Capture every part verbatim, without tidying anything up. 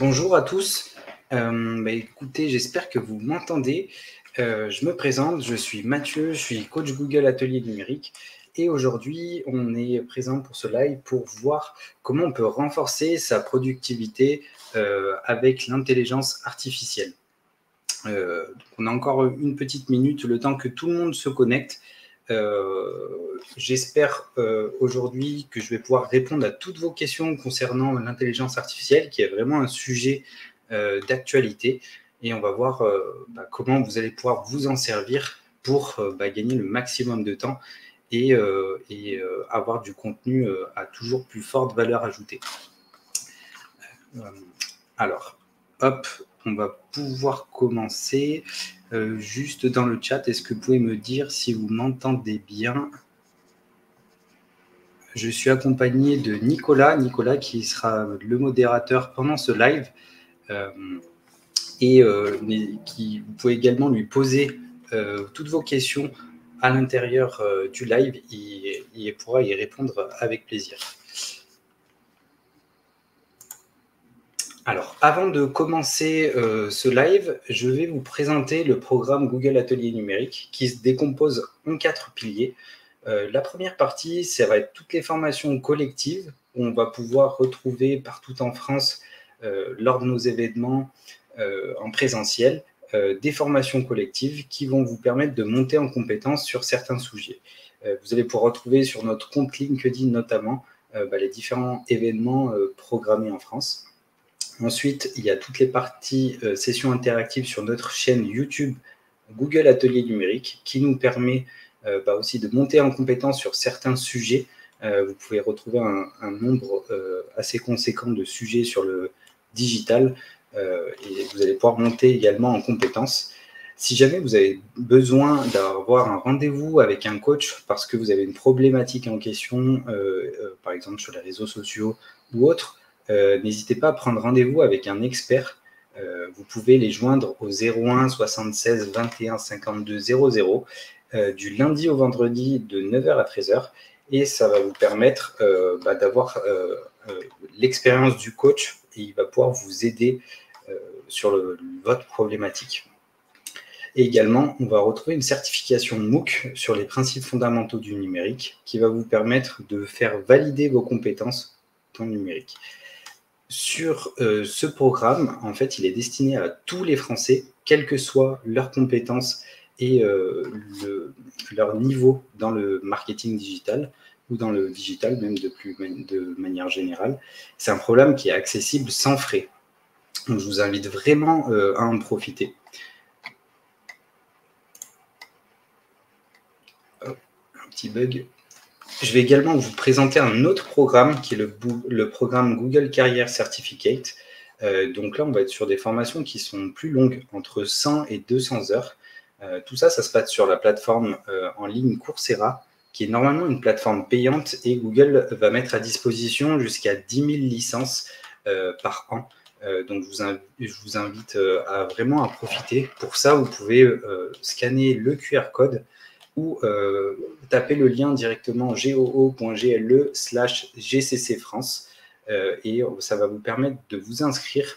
Bonjour à tous, euh, bah écoutez, j'espère que vous m'entendez. Euh, je me présente, je suis Mathieu, je suis coach Google Atelier Numérique et aujourd'hui on est présent pour ce live pour voir comment on peut renforcer sa productivité euh, avec l'intelligence artificielle. Euh, on a encore une petite minute, le temps que tout le monde se connecte. Euh, j'espère euh, aujourd'hui que je vais pouvoir répondre à toutes vos questions concernant l'intelligence artificielle qui est vraiment un sujet euh, d'actualité et on va voir euh, bah, comment vous allez pouvoir vous en servir pour euh, bah, gagner le maximum de temps et, euh, et euh, avoir du contenu euh, à toujours plus forte valeur ajoutée. Euh, alors, hop, on va pouvoir commencer. Euh, juste dans le chat, est-ce que vous pouvez me dire si vous m'entendez bien? Je suis accompagné de Nicolas, Nicolas qui sera le modérateur pendant ce live euh, et euh, qui, vous pouvez également lui poser euh, toutes vos questions à l'intérieur euh, du live. Il, il pourra y répondre avec plaisir. Alors, avant de commencer euh, ce live, je vais vous présenter le programme Google Atelier Numérique qui se décompose en quatre piliers. Euh, la première partie, ça va être toutes les formations collectives où on va pouvoir retrouver partout en France, euh, lors de nos événements euh, en présentiel, euh, des formations collectives qui vont vous permettre de monter en compétence sur certains sujets. Euh, vous allez pouvoir retrouver sur notre compte LinkedIn notamment euh, bah, les différents événements euh, programmés en France. Ensuite, il y a toutes les parties euh, sessions interactives sur notre chaîne YouTube Google Atelier Numérique qui nous permet euh, bah aussi de monter en compétence sur certains sujets. Euh, vous pouvez retrouver un, un nombre euh, assez conséquent de sujets sur le digital euh, et vous allez pouvoir monter également en compétence. Si jamais vous avez besoin d'avoir un rendez-vous avec un coach parce que vous avez une problématique en question, euh, euh, par exemple sur les réseaux sociaux ou autres, Euh, n'hésitez pas à prendre rendez-vous avec un expert. Euh, vous pouvez les joindre au zéro un soixante-seize vingt et un cinquante-deux zéro zéro euh, du lundi au vendredi de neuf heures à treize heures et ça va vous permettre euh, bah, d'avoir euh, euh, l'expérience du coach et il va pouvoir vous aider euh, sur le, votre problématique. Et également, on va retrouver une certification MOOC sur les principes fondamentaux du numérique qui va vous permettre de faire valider vos compétences en numérique. Sur euh, ce programme, en fait, il est destiné à tous les Français, quelles que soient leurs compétences et euh, le, leur niveau dans le marketing digital ou dans le digital même de, plus, de manière générale. C'est un programme qui est accessible sans frais. Donc, je vous invite vraiment euh, à en profiter. Oh, un petit bug. Je vais également vous présenter un autre programme qui est le, le programme Google Career Certificate. Euh, donc là, on va être sur des formations qui sont plus longues, entre cent et deux cents heures. Euh, tout ça, ça se passe sur la plateforme euh, en ligne Coursera, qui est normalement une plateforme payante et Google va mettre à disposition jusqu'à dix mille licences euh, par an. Euh, donc, je vous, invite, je vous invite euh, à vraiment à profiter. Pour ça, vous pouvez euh, scanner le Q R code ou euh, tapez le lien directement goo point g l e slash g c c france euh, et ça va vous permettre de vous inscrire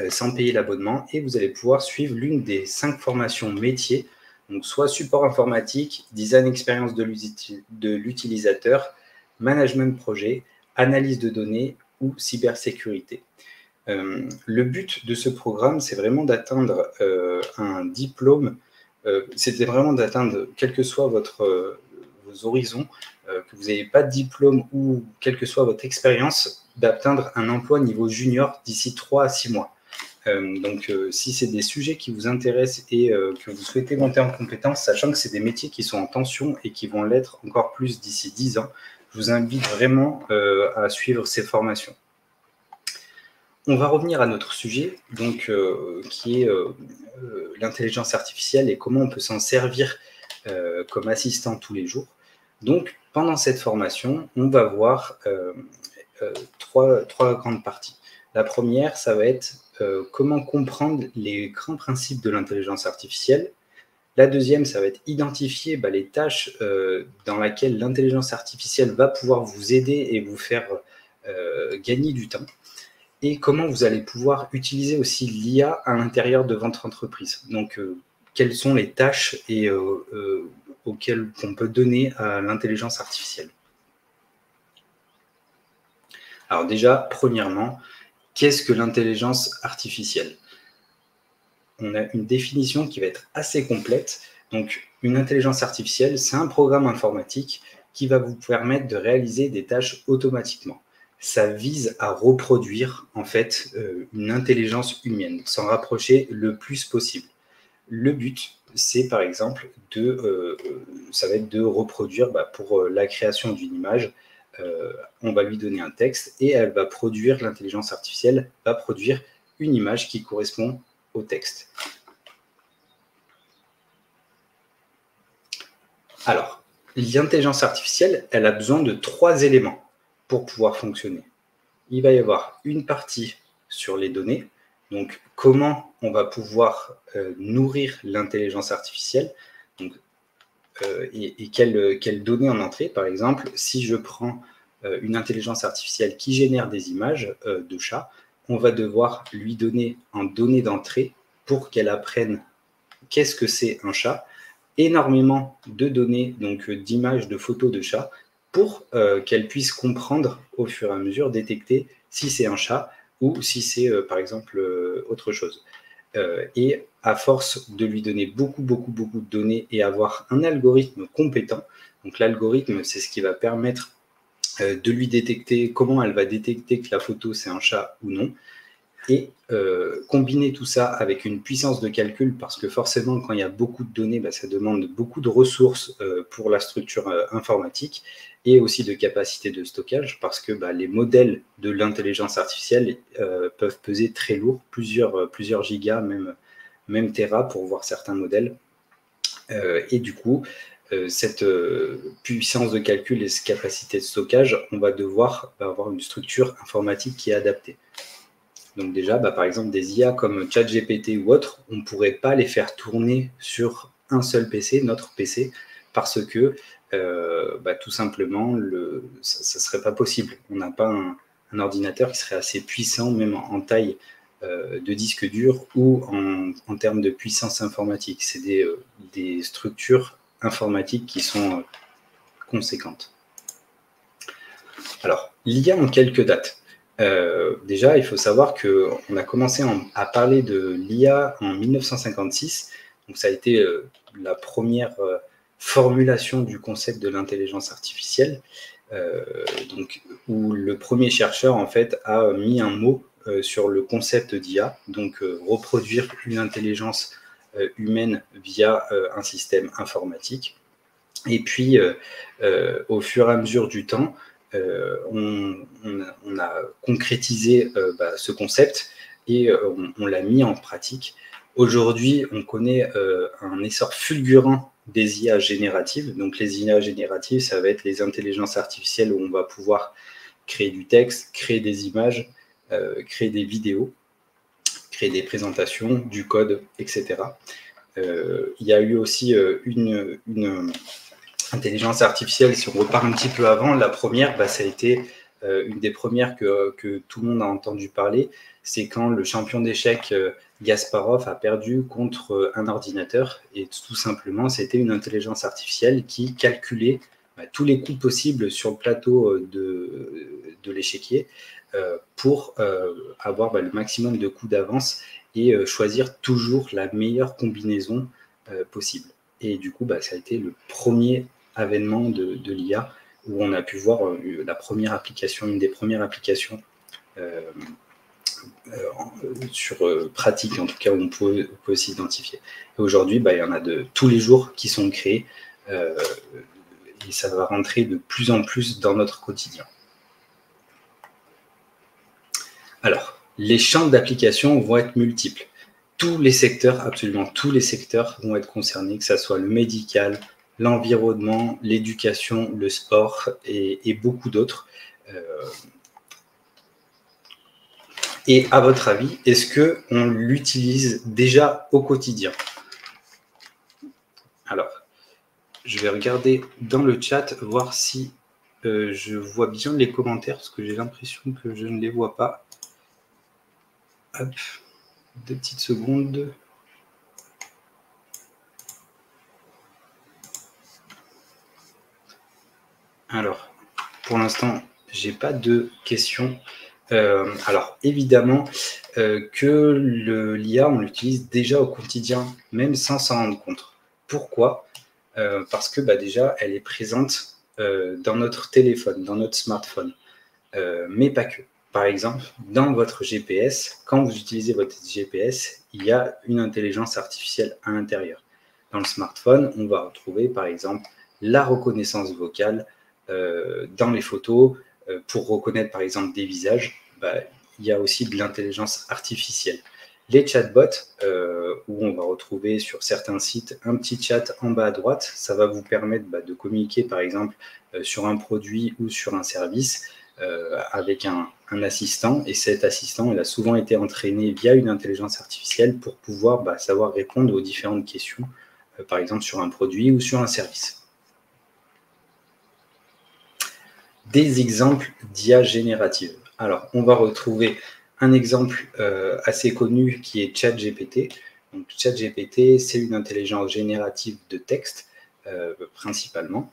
euh, sans payer l'abonnement et vous allez pouvoir suivre l'une des cinq formations métiers, donc soit support informatique, design expérience de l'utilisateur, management projet, analyse de données ou cybersécurité. Euh, le but de ce programme, c'est vraiment d'atteindre euh, un diplôme. Euh, c'était vraiment d'atteindre, quel que soit votre, euh, vos horizons, euh, que vous n'ayez pas de diplôme ou quelle que soit votre expérience, d'atteindre un emploi niveau junior d'ici trois à six mois. Euh, donc, euh, si c'est des sujets qui vous intéressent et euh, que vous souhaitez monter en compétence, sachant que c'est des métiers qui sont en tension et qui vont l'être encore plus d'ici dix ans, je vous invite vraiment euh, à suivre ces formations. On va revenir à notre sujet, donc, euh, qui est euh, euh, l'intelligence artificielle et comment on peut s'en servir euh, comme assistant tous les jours. Donc, pendant cette formation, on va voir euh, euh, trois, trois grandes parties. La première, ça va être euh, comment comprendre les grands principes de l'intelligence artificielle. La deuxième, ça va être identifier bah, les tâches euh, dans lesquelles l'intelligence artificielle va pouvoir vous aider et vous faire euh, gagner du temps. et comment vous allez pouvoir utiliser aussi l'I A à l'intérieur de votre entreprise. Donc, euh, quelles sont les tâches et, euh, euh, auxquelles on peut donner à l'intelligence artificielle. Alors déjà, premièrement, qu'est-ce que l'intelligence artificielle? On a une définition qui va être assez complète. Donc, une intelligence artificielle, c'est un programme informatique qui va vous permettre de réaliser des tâches automatiquement. Ça vise à reproduire, en fait, euh, une intelligence humaine, s'en rapprocher le plus possible. Le but, c'est par exemple de, euh, ça va être de reproduire, bah, pour la création d'une image, euh, on va lui donner un texte et elle va produire, l'intelligence artificielle va produire une image qui correspond au texte. Alors, l'intelligence artificielle, elle a besoin de trois éléments pour pouvoir fonctionner. Il va y avoir une partie sur les données, donc comment on va pouvoir euh, nourrir l'intelligence artificielle, donc, euh, et, et quelles quelle données en entrée. Par exemple, si je prends euh, une intelligence artificielle qui génère des images euh, de chats, on va devoir lui donner en données d'entrée pour qu'elle apprenne qu'est-ce que c'est un chat, énormément de données, donc euh, d'images, de photos de chats, pour euh, qu'elle puisse comprendre au fur et à mesure, détecter si c'est un chat, ou si c'est, euh, par exemple, euh, autre chose. Euh, et à force de lui donner beaucoup, beaucoup, beaucoup de données et avoir un algorithme compétent, donc l'algorithme, c'est ce qui va permettre euh, de lui détecter comment elle va détecter que la photo, c'est un chat ou non, et euh, combiner tout ça avec une puissance de calcul, parce que forcément, quand il y a beaucoup de données, bah, ça demande beaucoup de ressources euh, pour la structure euh, informatique, et aussi de capacité de stockage, parce que bah, les modèles de l'intelligence artificielle euh, peuvent peser très lourd, plusieurs, euh, plusieurs gigas, même, même téra pour voir certains modèles. Euh, et du coup, euh, cette euh, puissance de calcul et cette capacité de stockage, on va devoir bah, avoir une structure informatique qui est adaptée. Donc déjà, bah, par exemple, des I A comme ChatGPT ou autres, on ne pourrait pas les faire tourner sur un seul P C, notre P C, parce que Euh, bah, tout simplement, le, ça ne serait pas possible. On n'a pas un, un ordinateur qui serait assez puissant, même en, en taille euh, de disque dur ou en, en termes de puissance informatique. C'est des, euh, des structures informatiques qui sont euh, conséquentes. Alors, l'I A en quelques dates. Euh, déjà, il faut savoir qu'on a commencé en, à parler de l'I A en mille neuf cent cinquante-six. Donc, ça a été euh, la première... Euh, formulation du concept de l'intelligence artificielle, euh, donc, où le premier chercheur en fait a mis un mot euh, sur le concept d'I A, donc euh, reproduire une intelligence euh, humaine via euh, un système informatique. Et puis, euh, euh, au fur et à mesure du temps, euh, on, on, a, on a concrétisé euh, bah, ce concept et euh, on, on l'a mis en pratique. Aujourd'hui, on connaît euh, un essor fulgurant des I A génératives. Donc, les I A génératives, ça va être les intelligences artificielles où on va pouvoir créer du texte, créer des images, euh, créer des vidéos, créer des présentations, du code, et cetera. Euh, il y a eu aussi euh, une, une intelligence artificielle, si on repart un petit peu avant, la première, bah, ça a été euh, une des premières que, que tout le monde a entendu parler, c'est quand le champion d'échecs euh, Kasparov a perdu contre un ordinateur et tout simplement, c'était une intelligence artificielle qui calculait bah, tous les coups possibles sur le plateau de, de l'échiquier euh, pour euh, avoir bah, le maximum de coups d'avance et euh, choisir toujours la meilleure combinaison euh, possible. Et du coup, bah, ça a été le premier avènement de, de l'I A où on a pu voir euh, la première application, une des premières applications euh, Euh, sur euh, pratique, en tout cas, où on peut, peut s'identifier. Aujourd'hui, bah, il y en a de tous les jours qui sont créés euh, et ça va rentrer de plus en plus dans notre quotidien. Alors, les champs d'application vont être multiples. Tous les secteurs, absolument tous les secteurs vont être concernés, que ce soit le médical, l'environnement, l'éducation, le sport et, et beaucoup d'autres. Euh, Et à votre avis, est-ce qu'on l'utilise déjà au quotidien? Alors, je vais regarder dans le chat, voir si euh, je vois bien les commentaires, parce que j'ai l'impression que je ne les vois pas. Hop, deux petites secondes. Alors, pour l'instant, j'ai pas de questions. Euh, alors, évidemment euh, que l'I A, on l'utilise déjà au quotidien, même sans s'en rendre compte. Pourquoi ? euh, Parce que bah, déjà, elle est présente euh, dans notre téléphone, dans notre smartphone, euh, mais pas que. Par exemple, dans votre G P S, quand vous utilisez votre G P S, il y a une intelligence artificielle à l'intérieur. Dans le smartphone, on va retrouver, par exemple, la reconnaissance vocale euh, dans les photos. Euh, pour reconnaître, par exemple, des visages, bah, il y a aussi de l'intelligence artificielle. Les chatbots, euh, où on va retrouver sur certains sites un petit chat en bas à droite, ça va vous permettre bah, de communiquer, par exemple, euh, sur un produit ou sur un service euh, avec un, un assistant. Et cet assistant, il a souvent été entraîné via une intelligence artificielle pour pouvoir bah, savoir répondre aux différentes questions, euh, par exemple, sur un produit ou sur un service. Des exemples d'I A générative. Alors, on va retrouver un exemple euh, assez connu qui est ChatGPT. Donc, ChatGPT, c'est une intelligence générative de texte, euh, principalement,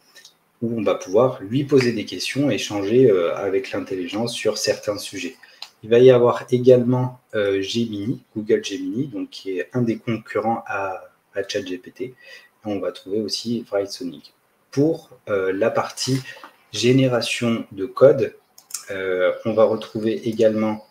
où on va pouvoir lui poser des questions et échanger euh, avec l'intelligence sur certains sujets. Il va y avoir également euh, Gemini, Google Gemini, donc, qui est un des concurrents à, à ChatGPT. On va trouver aussi Writesonic. Pour euh, la partie génération de code, euh, on va retrouver également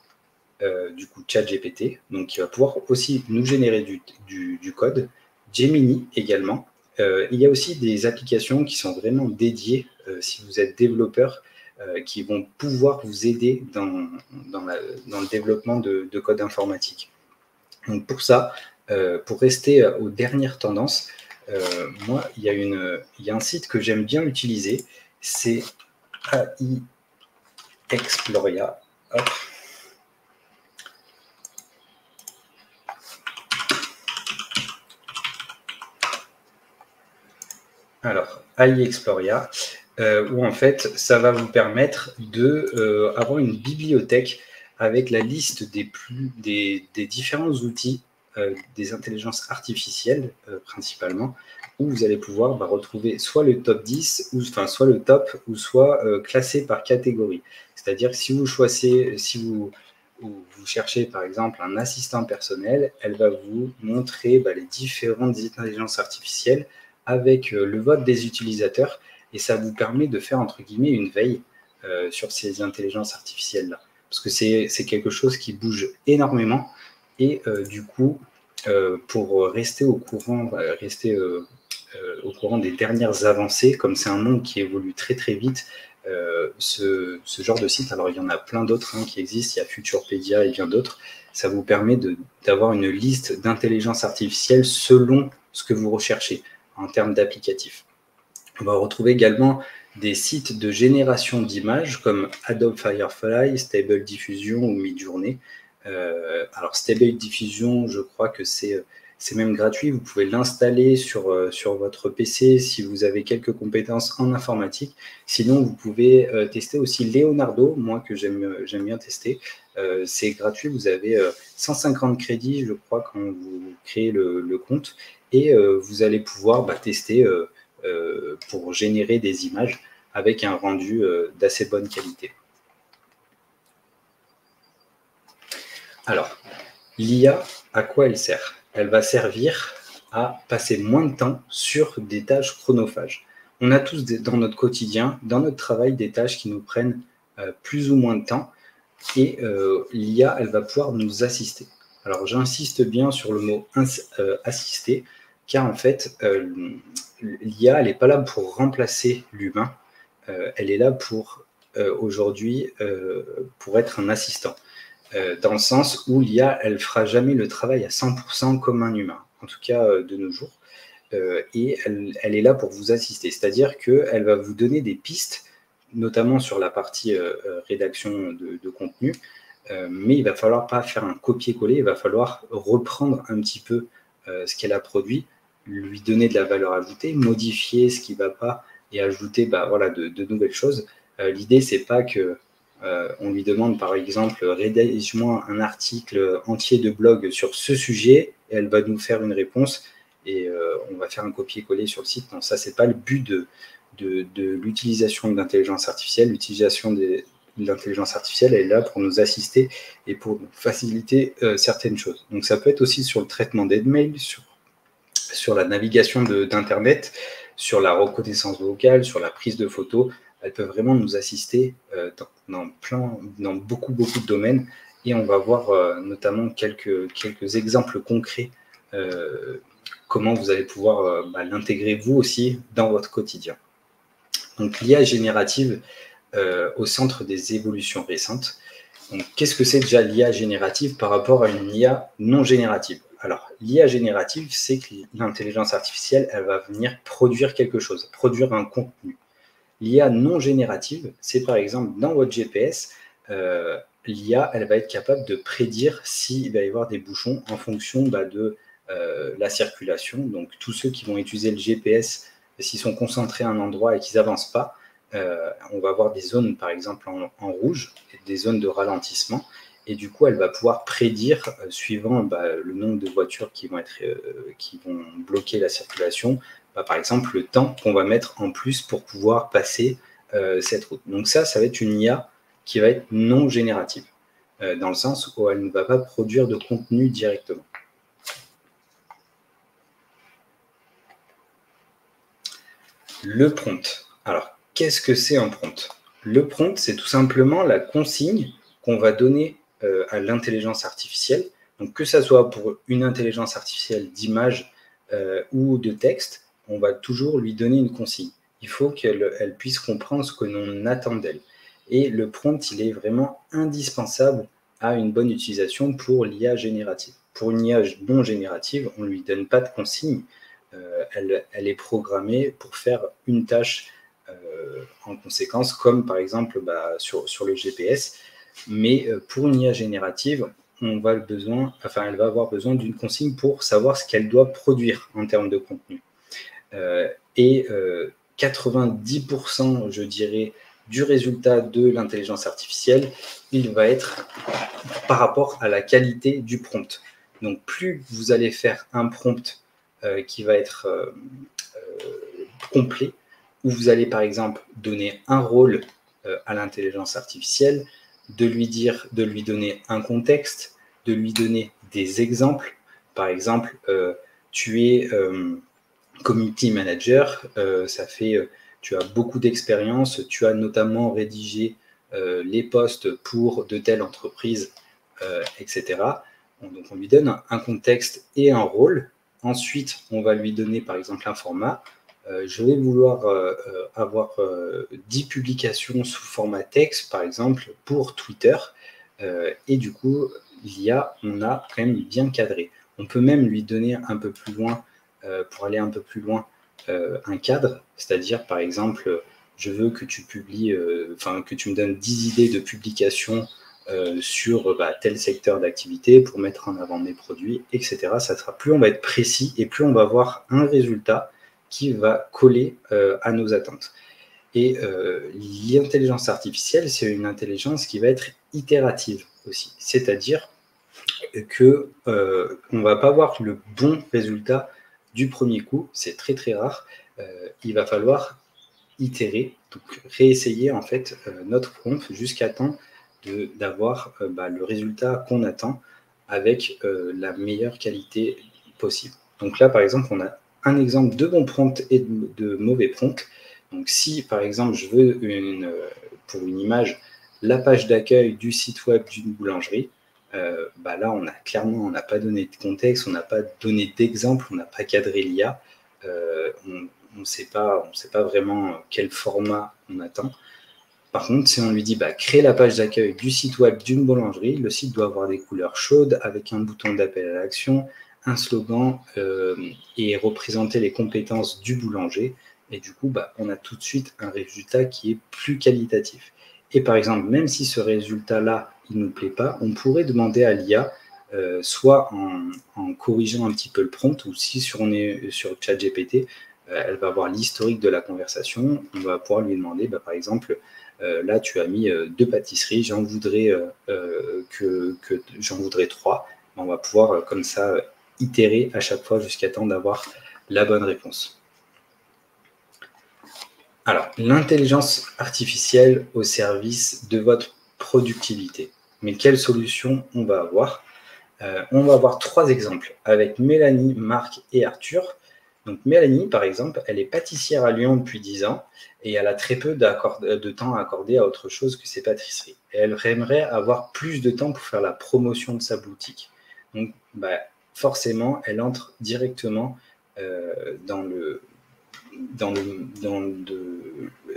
euh, du coup ChatGPT, donc qui va pouvoir aussi nous générer du, du, du code. Gemini également. Euh, il y a aussi des applications qui sont vraiment dédiées, euh, si vous êtes développeur, euh, qui vont pouvoir vous aider dans, dans, la, dans le développement de, de code informatique. Donc pour ça, euh, pour rester aux dernières tendances, euh, moi, il y a une, il y a un site que j'aime bien utiliser. C'est A I Exploria. Hop. Alors, A I Exploria, euh, où en fait, ça va vous permettre d'avoir euh, une bibliothèque avec la liste des, plus, des, des différents outils, euh, des intelligences artificielles euh, principalement, où vous allez pouvoir bah, retrouver soit le top dix, ou, enfin, soit le top, ou soit euh, classé par catégorie. C'est-à-dire que si vous choisissez, si vous, vous cherchez par exemple un assistant personnel, elle va vous montrer bah, les différentes intelligences artificielles avec euh, le vote des utilisateurs, et ça vous permet de faire entre guillemets une veille euh, sur ces intelligences artificielles-là. Parce que c'est quelque chose qui bouge énormément, et euh, du coup, euh, pour rester au courant, euh, rester... Euh, au courant des dernières avancées, comme c'est un monde qui évolue très très vite, euh, ce, ce genre de site, alors il y en a plein d'autres hein, qui existent, il y a Futurepedia et bien d'autres, ça vous permet d'avoir une liste d'intelligence artificielle selon ce que vous recherchez en termes d'applicatifs. On va retrouver également des sites de génération d'images comme Adobe Firefly, Stable Diffusion ou Mid-Journey. Euh, alors Stable Diffusion, je crois que c'est... C'est même gratuit, vous pouvez l'installer sur, euh, sur votre P C si vous avez quelques compétences en informatique. Sinon, vous pouvez euh, tester aussi Leonardo, moi que j'aime euh, j'aime bien tester. Euh, c'est gratuit, vous avez euh, cent cinquante crédits, je crois, quand vous créez le, le compte. Et euh, vous allez pouvoir bah, tester euh, euh, pour générer des images avec un rendu euh, d'assez bonne qualité. Alors, l'I A, à quoi elle sert ? Elle va servir à passer moins de temps sur des tâches chronophages. On a tous des, dans notre quotidien, dans notre travail, des tâches qui nous prennent euh, plus ou moins de temps, et euh, l'I A, elle va pouvoir nous assister. Alors j'insiste bien sur le mot euh, assister, car en fait, euh, l'I A, elle n'est pas là pour remplacer l'humain, euh, elle est là pour euh, aujourd'hui euh, pour être un assistant. Euh, dans le sens où l'I A, elle ne fera jamais le travail à cent pour cent comme un humain, en tout cas euh, de nos jours, euh, et elle, elle est là pour vous assister, c'est-à-dire qu'elle va vous donner des pistes, notamment sur la partie euh, rédaction de, de contenu, euh, mais il ne va falloir pas faire un copier-coller, il va falloir reprendre un petit peu euh, ce qu'elle a produit, lui donner de la valeur ajoutée, modifier ce qui ne va pas et ajouter bah, voilà, de, de nouvelles choses. Euh, L'idée, ce n'est pas que euh, on lui demande par exemple « rédige-moi un article entier de blog sur ce sujet » et elle va nous faire une réponse et euh, on va faire un copier-coller sur le site. Non, ça, ce n'est pas le but de, de, de l'utilisation de l'intelligence artificielle. L'utilisation de l'intelligence artificielle est là pour nous assister et pour faciliter euh, certaines choses. Donc, ça peut être aussi sur le traitement des mails, sur, sur la navigation d'Internet, sur la reconnaissance vocale, sur la prise de photos. Elle peut vraiment nous assister euh, dans, dans, plein, dans beaucoup, beaucoup de domaines. Et on va voir euh, notamment quelques, quelques exemples concrets euh, comment vous allez pouvoir euh, bah, l'intégrer vous aussi dans votre quotidien. Donc, l'I A générative euh, au centre des évolutions récentes. Qu'est-ce que c'est déjà l'I A générative par rapport à une I A non générative? Alors, l'I A générative, c'est que l'intelligence artificielle, elle va venir produire quelque chose, produire un contenu. L'I A non générative, c'est par exemple dans votre G P S, euh, l'I A, elle va être capable de prédire s'il va y avoir des bouchons en fonction bah, de euh, la circulation. Donc, tous ceux qui vont utiliser le G P S, s'ils sont concentrés à un endroit et qu'ils n'avancent pas, euh, on va avoir des zones, par exemple, en, en rouge, des zones de ralentissement. Et du coup, elle va pouvoir prédire, euh, suivant bah, le nombre de voitures qui vont, être, euh, qui vont bloquer la circulation, bah, par exemple, le temps qu'on va mettre en plus pour pouvoir passer euh, cette route. Donc ça, ça va être une I A qui va être non générative, euh, dans le sens où elle ne va pas produire de contenu directement. Le prompt. Alors, qu'est-ce que c'est un prompt? Le prompt, c'est tout simplement la consigne qu'on va donner euh, à l'intelligence artificielle. Donc, que ça soit pour une intelligence artificielle d'image euh, ou de texte, on va toujours lui donner une consigne. Il faut qu'elle elle puisse comprendre ce que l'on attend d'elle. Et le prompt, il est vraiment indispensable à une bonne utilisation pour l'I A générative. Pour une I A non générative, on ne lui donne pas de consigne. Euh, elle, elle est programmée pour faire une tâche euh, en conséquence, comme par exemple bah, sur, sur le G P S. Mais euh, pour une I A générative, on va le besoin, enfin, elle va avoir besoin d'une consigne pour savoir ce qu'elle doit produire en termes de contenu. Euh, et euh, quatre-vingt-dix pour cent, je dirais, du résultat de l'intelligence artificielle, il va être par rapport à la qualité du prompt. Donc, plus vous allez faire un prompt euh, qui va être euh, euh, complet, où vous allez, par exemple, donner un rôle euh, à l'intelligence artificielle, de lui dire, de lui donner un contexte, de lui donner des exemples. Par exemple, euh, tu es euh, community manager, euh, ça fait... Euh, tu as beaucoup d'expérience, tu as notamment rédigé euh, les postes pour de telles entreprises, euh, et cetera. Donc, on lui donne un contexte et un rôle. Ensuite, on va lui donner, par exemple, un format. Euh, je vais vouloir euh, avoir euh, dix publications sous format texte, par exemple, pour Twitter. Euh, et du coup, l'I A, on a quand même bien cadré. On peut même lui donner un peu plus loin, euh, pour aller un peu plus loin, Euh, un cadre, c'est-à-dire par exemple, je veux que tu publies, enfin euh, que tu me donnes dix idées de publication euh, sur bah, tel secteur d'activité pour mettre en avant mes produits, et cetera. Ça sera, plus on va être précis et plus on va avoir un résultat qui va coller euh, à nos attentes. Et euh, l'intelligence artificielle, c'est une intelligence qui va être itérative aussi, c'est-à-dire que euh, on va pas avoir le bon résultat du premier coup, c'est très très rare. Euh, il va falloir itérer, donc réessayer en fait euh, notre prompt jusqu'à temps d'avoir euh, bah, le résultat qu'on attend avec euh, la meilleure qualité possible. Donc là, par exemple, on a un exemple de bon prompt et de, de mauvais prompt. Donc si, par exemple, je veux une, pour une image la page d'accueil du site web d'une boulangerie, Euh, bah là, on a clairement, on n'a pas donné de contexte, on n'a pas donné d'exemple, on n'a pas cadré l'I A, euh, on ne sait pas, on ne sait pas vraiment quel format on attend. Par contre, si on lui dit bah, « Crée la page d'accueil du site web d'une boulangerie », le site doit avoir des couleurs chaudes avec un bouton d'appel à l'action, un slogan euh, et représenter les compétences du boulanger. Et du coup, bah, on a tout de suite un résultat qui est plus qualitatif. Et par exemple, même si ce résultat-là, il ne nous plaît pas, on pourrait demander à l'I A, euh, soit en, en corrigeant un petit peu le prompt, ou si sur, on est sur ChatGPT, euh, elle va avoir l'historique de la conversation, on va pouvoir lui demander, bah, par exemple, Euh, là, tu as mis euh, deux pâtisseries. J'en voudrais, euh, que, que, j'en voudrais trois. On va pouvoir euh, comme ça euh, itérer à chaque fois jusqu'à temps d'avoir la bonne réponse. Alors, l'intelligence artificielle au service de votre productivité. Mais quelle solution on va avoir? euh, On va avoir trois exemples avec Mélanie, Marc et Arthur. Donc Mélanie, par exemple, elle est pâtissière à Lyon depuis dix ans et elle a très peu de temps à accorder à autre chose que ses pâtisseries. Et elle aimerait avoir plus de temps pour faire la promotion de sa boutique. Donc bah, forcément, elle entre directement euh, dans le... Dans le dans de,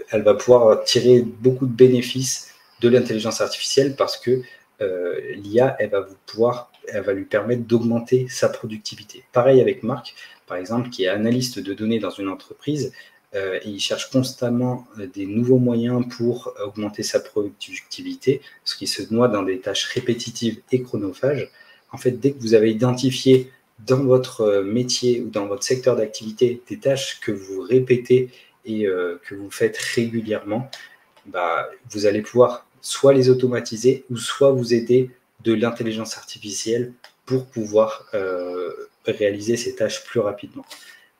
elle va pouvoir tirer beaucoup de bénéfices de l'intelligence artificielle parce que euh, l'I A, elle va vous pouvoir, elle va lui permettre d'augmenter sa productivité. Pareil avec Marc, par exemple, qui est analyste de données dans une entreprise, euh, et il cherche constamment des nouveaux moyens pour augmenter sa productivité, parce qu'il se noie dans des tâches répétitives et chronophages. En fait, dès que vous avez identifié dans votre métier ou dans votre secteur d'activité des tâches que vous répétez et euh, que vous faites régulièrement, bah, vous allez pouvoir soit les automatiser ou soit vous aider de l'intelligence artificielle pour pouvoir euh, réaliser ces tâches plus rapidement.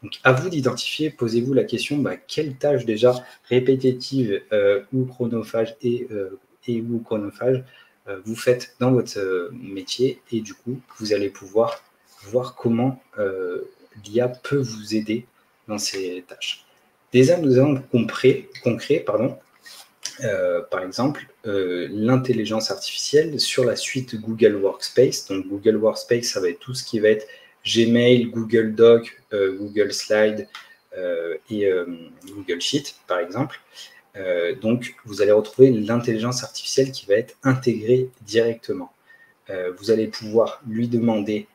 Donc, à vous d'identifier, posez-vous la question, bah, quelles tâches déjà répétitives euh, ou chronophages et, euh, et ou chronophages euh, vous faites dans votre euh, métier, et du coup, vous allez pouvoir voir comment euh, l'I A peut vous aider dans ces tâches. Des exemples concrets, concrets pardon, euh, par exemple, euh, l'intelligence artificielle sur la suite Google Workspace. Donc, Google Workspace, ça va être tout ce qui va être Gmail, Google Doc, euh, Google Slide euh, et euh, Google Sheet, par exemple. Euh, donc, vous allez retrouver l'intelligence artificielle qui va être intégrée directement. Euh, vous allez pouvoir lui demander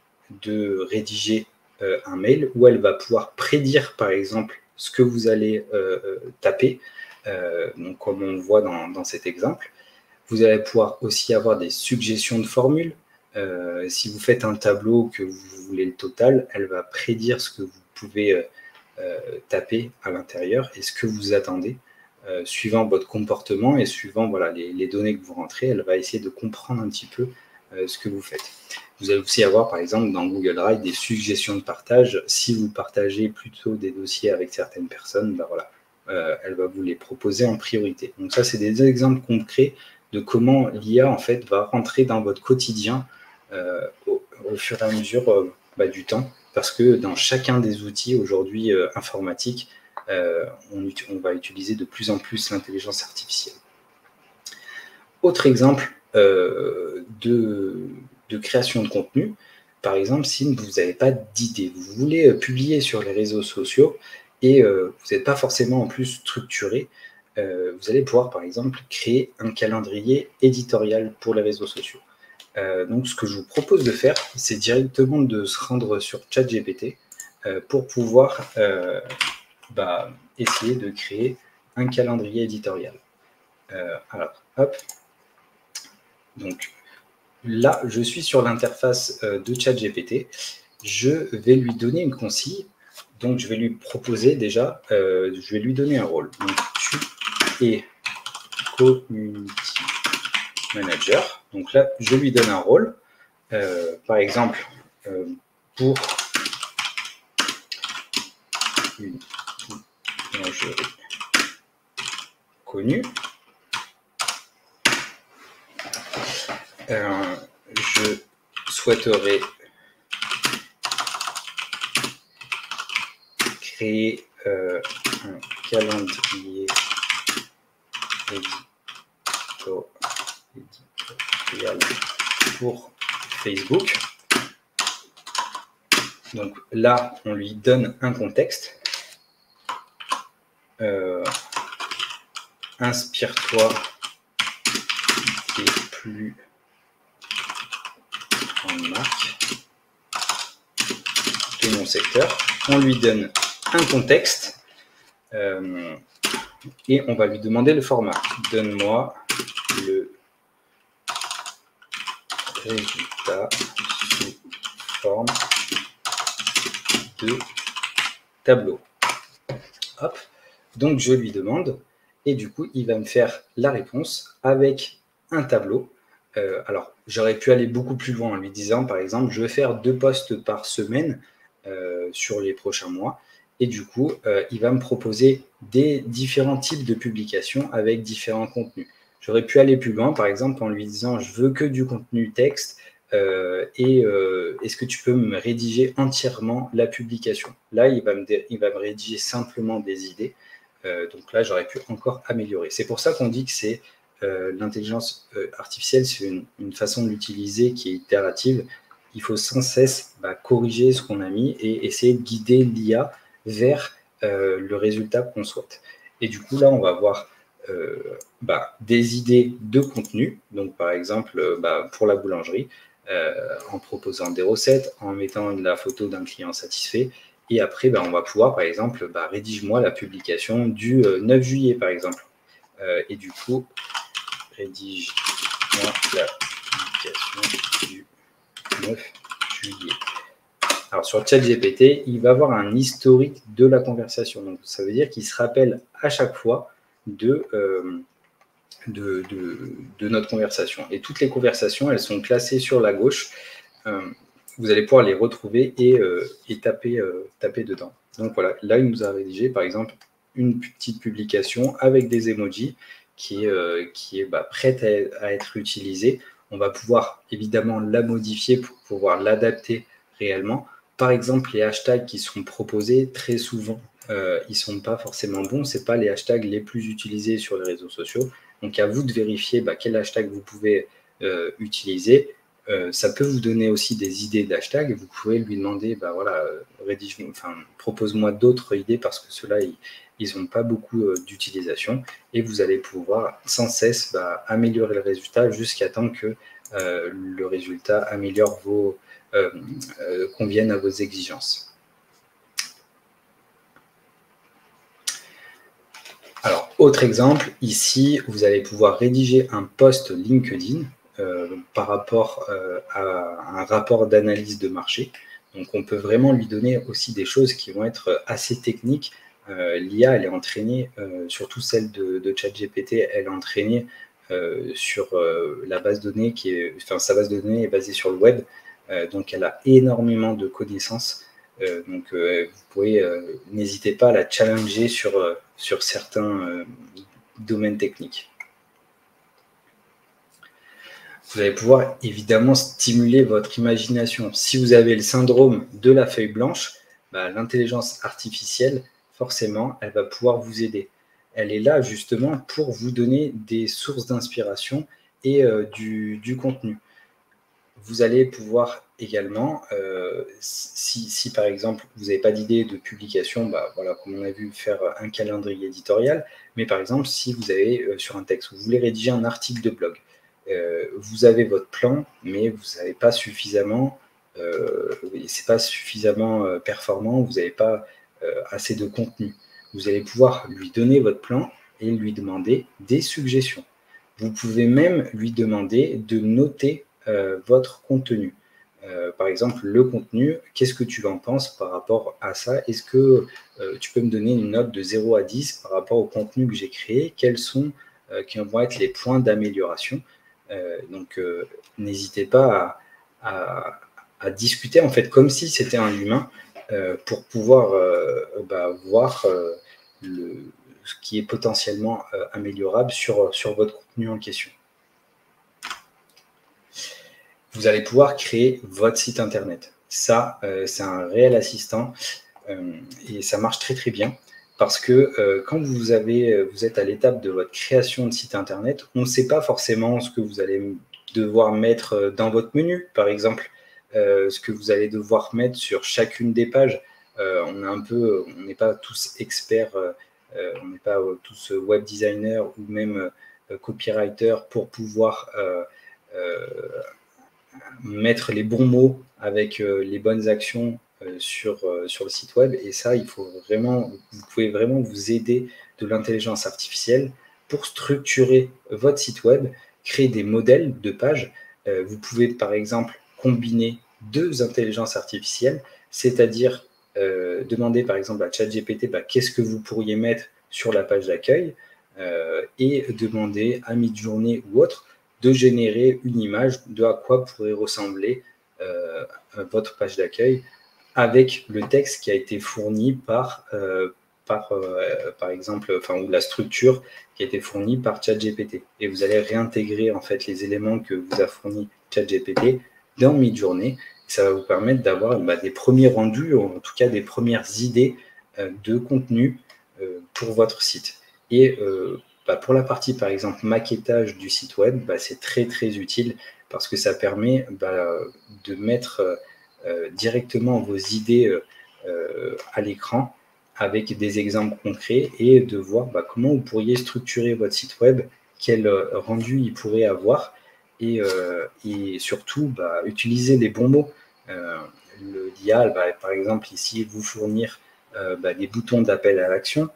de rédiger euh, un mail où elle va pouvoir prédire, par exemple, ce que vous allez euh, taper, euh, donc comme on le voit dans, dans cet exemple. Vous allez pouvoir aussi avoir des suggestions de formules. Euh, si vous faites un tableau que vous voulez le total, elle va prédire ce que vous pouvez euh, euh, taper à l'intérieur et ce que vous attendez. Euh, suivant votre comportement et suivant voilà, les, les données que vous rentrez, elle va essayer de comprendre un petit peu euh, ce que vous faites. Vous allez aussi avoir, par exemple, dans Google Drive, des suggestions de partage. Si vous partagez plutôt des dossiers avec certaines personnes, ben voilà, euh, elle va vous les proposer en priorité. Donc ça, c'est des exemples concrets de comment l'I A, en fait, va rentrer dans votre quotidien euh, au, au fur et à mesure euh, bah, du temps. Parce que dans chacun des outils, aujourd'hui, euh, informatiques, euh, on, on va utiliser de plus en plus l'intelligence artificielle. Autre exemple euh, de... de création de contenu. Par exemple, si vous n'avez pas d'idée, vous voulez euh, publier sur les réseaux sociaux et euh, vous n'êtes pas forcément en plus structuré, euh, vous allez pouvoir, par exemple, créer un calendrier éditorial pour les réseaux sociaux. Euh, donc, ce que je vous propose de faire, c'est directement de se rendre sur ChatGPT euh, pour pouvoir euh, bah, essayer de créer un calendrier éditorial. Euh, alors, hop. Donc, là, je suis sur l'interface de ChatGPT. Je vais lui donner une consigne. Donc, je vais lui proposer déjà, euh, je vais lui donner un rôle. Donc, tu es community manager. Donc là, je lui donne un rôle. Euh, par exemple, euh, pour une boulangerie connue. Euh, je souhaiterais créer euh, un calendrier éditorial pour Facebook. Donc là, on lui donne un contexte. Euh, Inspire-toi des plus marque de mon secteur. On lui donne un contexte euh, et on va lui demander le format. Donne-moi le résultat sous forme de tableau. Hop. Donc, je lui demande Et du coup, il va me faire la réponse avec un tableau. Euh, alors, j'aurais pu aller beaucoup plus loin en lui disant, par exemple, je vais faire deux posts par semaine euh, sur les prochains mois. Et du coup, euh, il va me proposer des différents types de publications avec différents contenus. J'aurais pu aller plus loin, par exemple, en lui disant, je veux que du contenu texte euh, et euh, est-ce que tu peux me rédiger entièrement la publication? Là, il va me, il va me rédiger simplement des idées. Euh, donc là, j'aurais pu encore améliorer. C'est pour ça qu'on dit que c'est euh, l'intelligence euh, artificielle, c'est une, une façon de l'utiliser qui est itérative. Il faut sans cesse bah, corriger ce qu'on a mis et essayer de guider l'I A vers euh, le résultat qu'on souhaite. Et du coup, là, on va avoir euh, bah, des idées de contenu. Donc, par exemple, bah, pour la boulangerie, euh, en proposant des recettes, en mettant de la photo d'un client satisfait. Et après, bah, on va pouvoir, par exemple, bah, rédige-moi la publication du neuf juillet, par exemple. Euh, et du coup, rédige-moi la publication du neuf juillet. Alors, sur ChatGPT, il va avoir un historique de la conversation. Donc, ça veut dire qu'il se rappelle à chaque fois de, euh, de, de, de notre conversation. Et toutes les conversations, elles sont classées sur la gauche. Euh, vous allez pouvoir les retrouver et, euh, et taper, euh, taper dedans. Donc voilà, là, il nous a rédigé, par exemple, une petite publication avec des emojis qui est, euh, qui est bah, prête à, à être utilisée. On va pouvoir, évidemment, la modifier pour pouvoir l'adapter réellement. Par exemple, les hashtags qui sont proposés, très souvent, euh, ils ne sont pas forcément bons. Ce n'est pas les hashtags les plus utilisés sur les réseaux sociaux. Donc, à vous de vérifier bah, quel hashtag vous pouvez euh, utiliser. Euh, ça peut vous donner aussi des idées d'hashtags. Vous pouvez lui demander, bah, voilà, rédige, enfin, propose-moi d'autres idées parce que ceux-là, ils n'ont pas beaucoup euh, d'utilisation. Et vous allez pouvoir sans cesse bah, améliorer le résultat jusqu'à temps que euh, le résultat améliore vos... Euh, euh, conviennent à vos exigences. Alors, autre exemple, ici, vous allez pouvoir rédiger un post LinkedIn euh, par rapport euh, à un rapport d'analyse de marché. Donc, on peut vraiment lui donner aussi des choses qui vont être assez techniques. Euh, L'I A, elle est entraînée, euh, surtout celle de, de ChatGPT, elle est entraînée euh, sur euh, la base de données qui est, enfin, sa base de données est basée sur le web. Euh, donc, elle a énormément de connaissances. Euh, donc, euh, vous pouvez, euh, n'hésitez pas à la challenger sur, euh, sur certains euh, domaines techniques. Vous allez pouvoir évidemment stimuler votre imagination. Si vous avez le syndrome de la feuille blanche, bah, l'intelligence artificielle, forcément, elle va pouvoir vous aider. Elle est là justement pour vous donner des sources d'inspiration et euh, du, du contenu. Vous allez pouvoir également, euh, si, si par exemple vous n'avez pas d'idée de publication, bah, voilà, comme on a vu, faire un calendrier éditorial, mais par exemple, si vous avez euh, sur un texte, vous voulez rédiger un article de blog, euh, vous avez votre plan, mais vous n'avez pas suffisamment, euh, c'est pas suffisamment euh, performant, vous n'avez pas euh, assez de contenu. Vous allez pouvoir lui donner votre plan et lui demander des suggestions. Vous pouvez même lui demander de noter Euh, votre contenu. Euh, par exemple, le contenu, qu'est-ce que tu en penses par rapport à ça? Est-ce que euh, tu peux me donner une note de zéro à dix par rapport au contenu que j'ai créé? Quels sont, euh, qui vont être les points d'amélioration? euh, Donc, euh, n'hésitez pas à, à, à discuter, en fait, comme si c'était un humain euh, pour pouvoir euh, bah, voir euh, le, ce qui est potentiellement euh, améliorable sur, sur votre contenu en question. Vous allez pouvoir créer votre site internet. Ça, euh, c'est un réel assistant euh, et ça marche très, très bien parce que euh, quand vous, avez, vous êtes à l'étape de votre création de site internet, on ne sait pas forcément ce que vous allez devoir mettre dans votre menu, par exemple, euh, ce que vous allez devoir mettre sur chacune des pages. Euh, on a un peu, on n'est pas tous experts, euh, on n'est pas tous web designers ou même euh, copywriters pour pouvoir... Euh, euh, mettre les bons mots avec euh, les bonnes actions euh, sur, euh, sur le site web. Et ça, il faut vraiment, vous pouvez vraiment vous aider de l'intelligence artificielle pour structurer votre site web, créer des modèles de pages. Euh, vous pouvez, par exemple, combiner deux intelligences artificielles, c'est-à-dire euh, demander, par exemple, à ChatGPT bah, qu'est-ce que vous pourriez mettre sur la page d'accueil euh, et demander à Mid-Journey ou autre de générer une image de à quoi pourrait ressembler euh, votre page d'accueil avec le texte qui a été fourni par, euh, par, euh, par exemple, enfin, ou la structure qui a été fournie par ChatGPT. Et vous allez réintégrer en fait les éléments que vous a fournis ChatGPT dans Mid-Journey. Ça va vous permettre d'avoir bah, des premiers rendus, ou en tout cas des premières idées euh, de contenu euh, pour votre site. Et euh, bah, pour la partie, par exemple, maquettage du site web, bah, c'est très, très utile parce que ça permet bah, de mettre euh, directement vos idées euh, à l'écran avec des exemples concrets et de voir bah, comment vous pourriez structurer votre site web, quel rendu il pourrait avoir. Et, euh, et surtout, bah, utiliser les bons mots. Euh, L'I A va, par exemple, ici, vous fournir euh, bah, des boutons d'appel à l'action,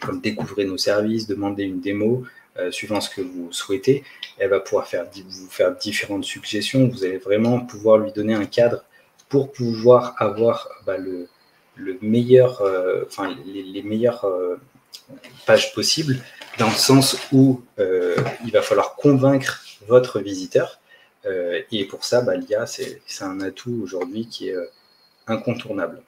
comme découvrez nos services, demander une démo, euh, suivant ce que vous souhaitez. Elle va pouvoir faire, vous faire différentes suggestions. Vous allez vraiment pouvoir lui donner un cadre pour pouvoir avoir bah, le, le meilleur, euh, enfin, les, les meilleures euh, pages possibles, dans le sens où euh, il va falloir convaincre votre visiteur. Euh, et pour ça, bah, l'I A, c'est un atout aujourd'hui qui est euh, incontournable.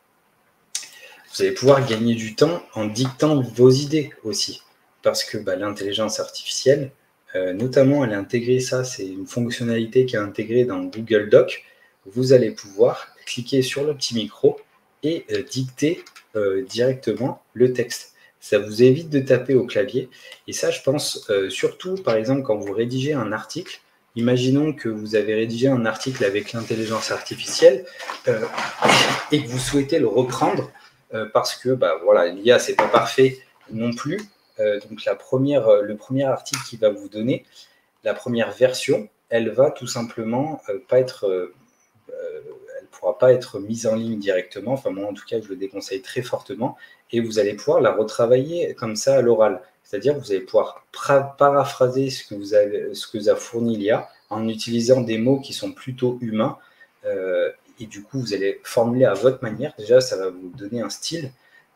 Vous allez pouvoir gagner du temps en dictant vos idées aussi, parce que bah, l'intelligence artificielle, euh, notamment, elle a intégré ça, c'est une fonctionnalité qui est intégrée dans Google Doc. Vous allez pouvoir cliquer sur le petit micro et euh, dicter euh, directement le texte. Ça vous évite de taper au clavier. Et ça, je pense, euh, surtout, par exemple, quand vous rédigez un article, imaginons que vous avez rédigé un article avec l'intelligence artificielle euh, et que vous souhaitez le reprendre euh, parce que, bah, voilà, l'I A, c'est pas parfait non plus. Euh, donc, la première, euh, le premier article qu'il va vous donner, la première version, elle va tout simplement euh, pas être... Euh, euh, pourra pas être mise en ligne directement. Enfin, moi, en tout cas, je le déconseille très fortement. Et vous allez pouvoir la retravailler comme ça à l'oral. C'est-à-dire, vous allez pouvoir paraphraser ce que vous avez, ce que vous a fourni l'I A en utilisant des mots qui sont plutôt humains. Euh, et du coup, vous allez formuler à votre manière. Déjà, ça va vous donner un style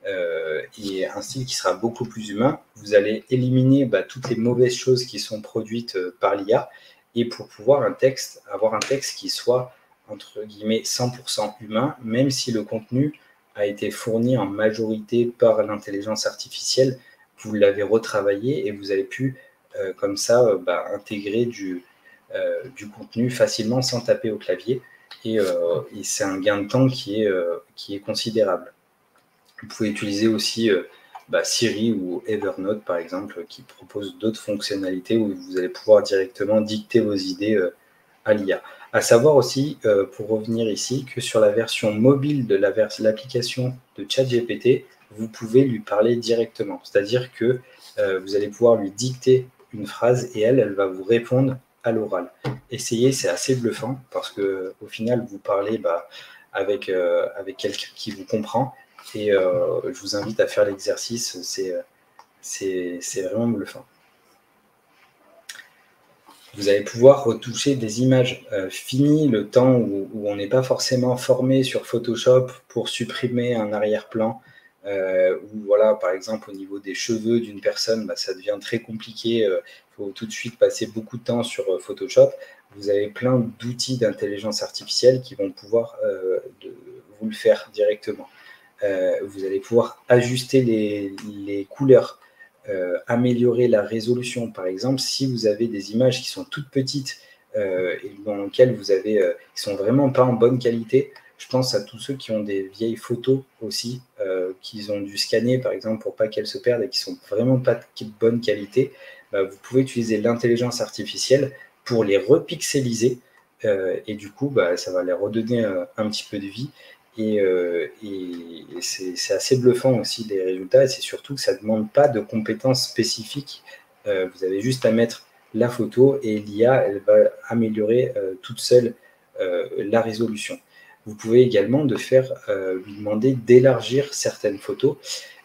euh, et un style qui sera beaucoup plus humain. Vous allez éliminer bah, toutes les mauvaises choses qui sont produites euh, par l'I A et pour pouvoir un texte, avoir un texte qui soit entre guillemets cent pour cent humain, même si le contenu a été fourni en majorité par l'intelligence artificielle, vous l'avez retravaillé et vous avez pu euh, comme ça euh, bah, intégrer du, euh, du contenu facilement sans taper au clavier et, euh, et c'est un gain de temps qui est, euh, qui est considérable. Vous pouvez utiliser aussi euh, bah, Siri ou Evernote par exemple qui propose d'autres fonctionnalités où vous allez pouvoir directement dicter vos idées euh, à l'I A. À savoir aussi, euh, pour revenir ici, que sur la version mobile de l'application la de ChatGPT, vous pouvez lui parler directement. C'est-à-dire que euh, vous allez pouvoir lui dicter une phrase et elle, elle va vous répondre à l'oral. Essayez, c'est assez bluffant parce que au final, vous parlez bah, avec, euh, avec quelqu'un qui vous comprend et euh, je vous invite à faire l'exercice, c'est vraiment bluffant. Vous allez pouvoir retoucher des images. Euh, fini le temps où, où on n'est pas forcément formé sur Photoshop pour supprimer un arrière-plan. Euh, ou voilà, par exemple, au niveau des cheveux d'une personne, bah, ça devient très compliqué. Il faut tout de suite passer beaucoup de temps sur Photoshop. Vous avez plein d'outils d'intelligence artificielle qui vont pouvoir euh, de, vous le faire directement. Euh, vous allez pouvoir ajuster les, les couleurs. Euh, améliorer la résolution. Par exemple, si vous avez des images qui sont toutes petites euh, et dans lesquelles vous avez, euh, qui sont vraiment pas en bonne qualité, je pense à tous ceux qui ont des vieilles photos aussi, euh, qu'ils ont dû scanner par exemple pour pas qu'elles se perdent et qui sont vraiment pas de bonne qualité, bah, vous pouvez utiliser l'intelligence artificielle pour les repixeliser euh, et du coup, bah, ça va les redonner euh, un petit peu de vie. Et, euh, et c'est assez bluffant aussi les résultats, et c'est surtout que ça ne demande pas de compétences spécifiques. Euh, vous avez juste à mettre la photo et l'I A, elle va améliorer euh, toute seule euh, la résolution. Vous pouvez également de faire, euh, lui demander d'élargir certaines photos.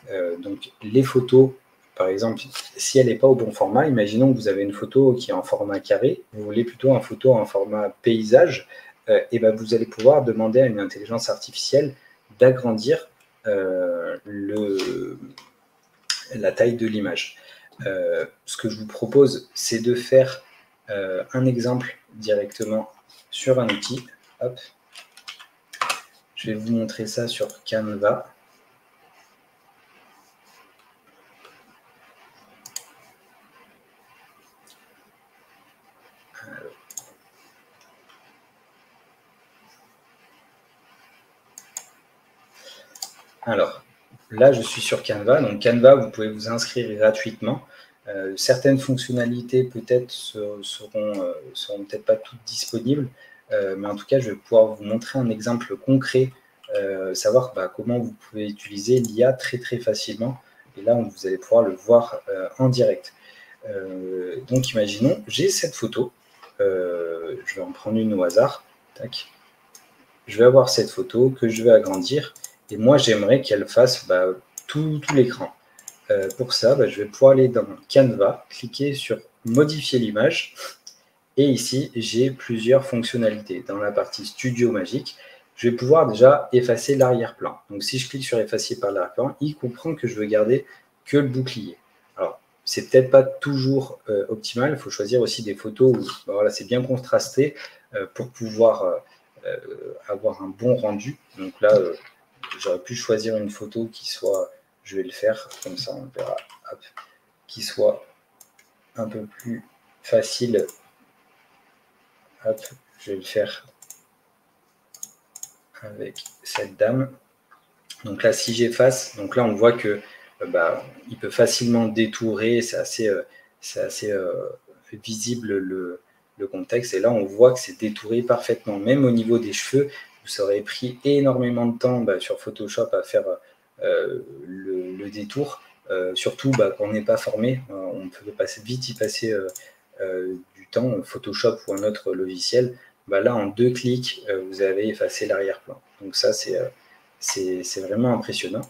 Euh, donc les photos, par exemple, si elle n'est pas au bon format, imaginons que vous avez une photo qui est en format carré, vous voulez plutôt une photo en format paysage. Euh, et ben vous allez pouvoir demander à une intelligence artificielle d'agrandir euh, la taille de l'image. euh, ce que je vous propose, c'est de faire euh, un exemple directement sur un outil. Hop. Je vais vous montrer ça sur Canva. Alors, là, je suis sur Canva. Donc, Canva, vous pouvez vous inscrire gratuitement. Euh, certaines fonctionnalités, peut-être, seront, euh, seront peut-être pas toutes disponibles. Euh, mais en tout cas, je vais pouvoir vous montrer un exemple concret, euh, savoir bah, comment vous pouvez utiliser l'I A très, très facilement. Et là, vous allez pouvoir le voir euh, en direct. Euh, donc, imaginons, j'ai cette photo. Euh, je vais en prendre une au hasard. Tac. Je vais avoir cette photo que je vais agrandir. Et moi, j'aimerais qu'elle fasse bah, tout, tout l'écran. Euh, pour ça, bah, je vais pouvoir aller dans Canva, cliquer sur « Modifier l'image ». Et ici, j'ai plusieurs fonctionnalités. Dans la partie « Studio magique », je vais pouvoir déjà effacer l'arrière-plan. Donc, si je clique sur « Effacer par l'arrière-plan », il comprend que je veux garder que le bouclier. Alors, c'est peut-être pas toujours euh, optimal. Il faut choisir aussi des photos où bah, voilà, c'est bien contrasté euh, pour pouvoir euh, euh, avoir un bon rendu. Donc là... Euh, J'aurais pu choisir une photo qui soit, je vais le faire comme ça, on verra, hop, qui soit un peu plus facile. Hop, je vais le faire avec cette dame. Donc là, si j'efface, donc là, on voit que bah, il peut facilement détourer, c'est assez, euh, c'est assez euh, visible le, le contexte. Et là, on voit que c'est détouré parfaitement, même au niveau des cheveux. Ça aurait pris énormément de temps bah, sur Photoshop à faire euh, le, le détour. Euh, surtout bah, quand on n'est pas formé, euh, on peut passer, vite y passer euh, euh, du temps, Photoshop ou un autre logiciel. Bah, là, en deux clics, euh, vous avez effacé l'arrière-plan. Donc ça, c'est euh, c'est vraiment impressionnant.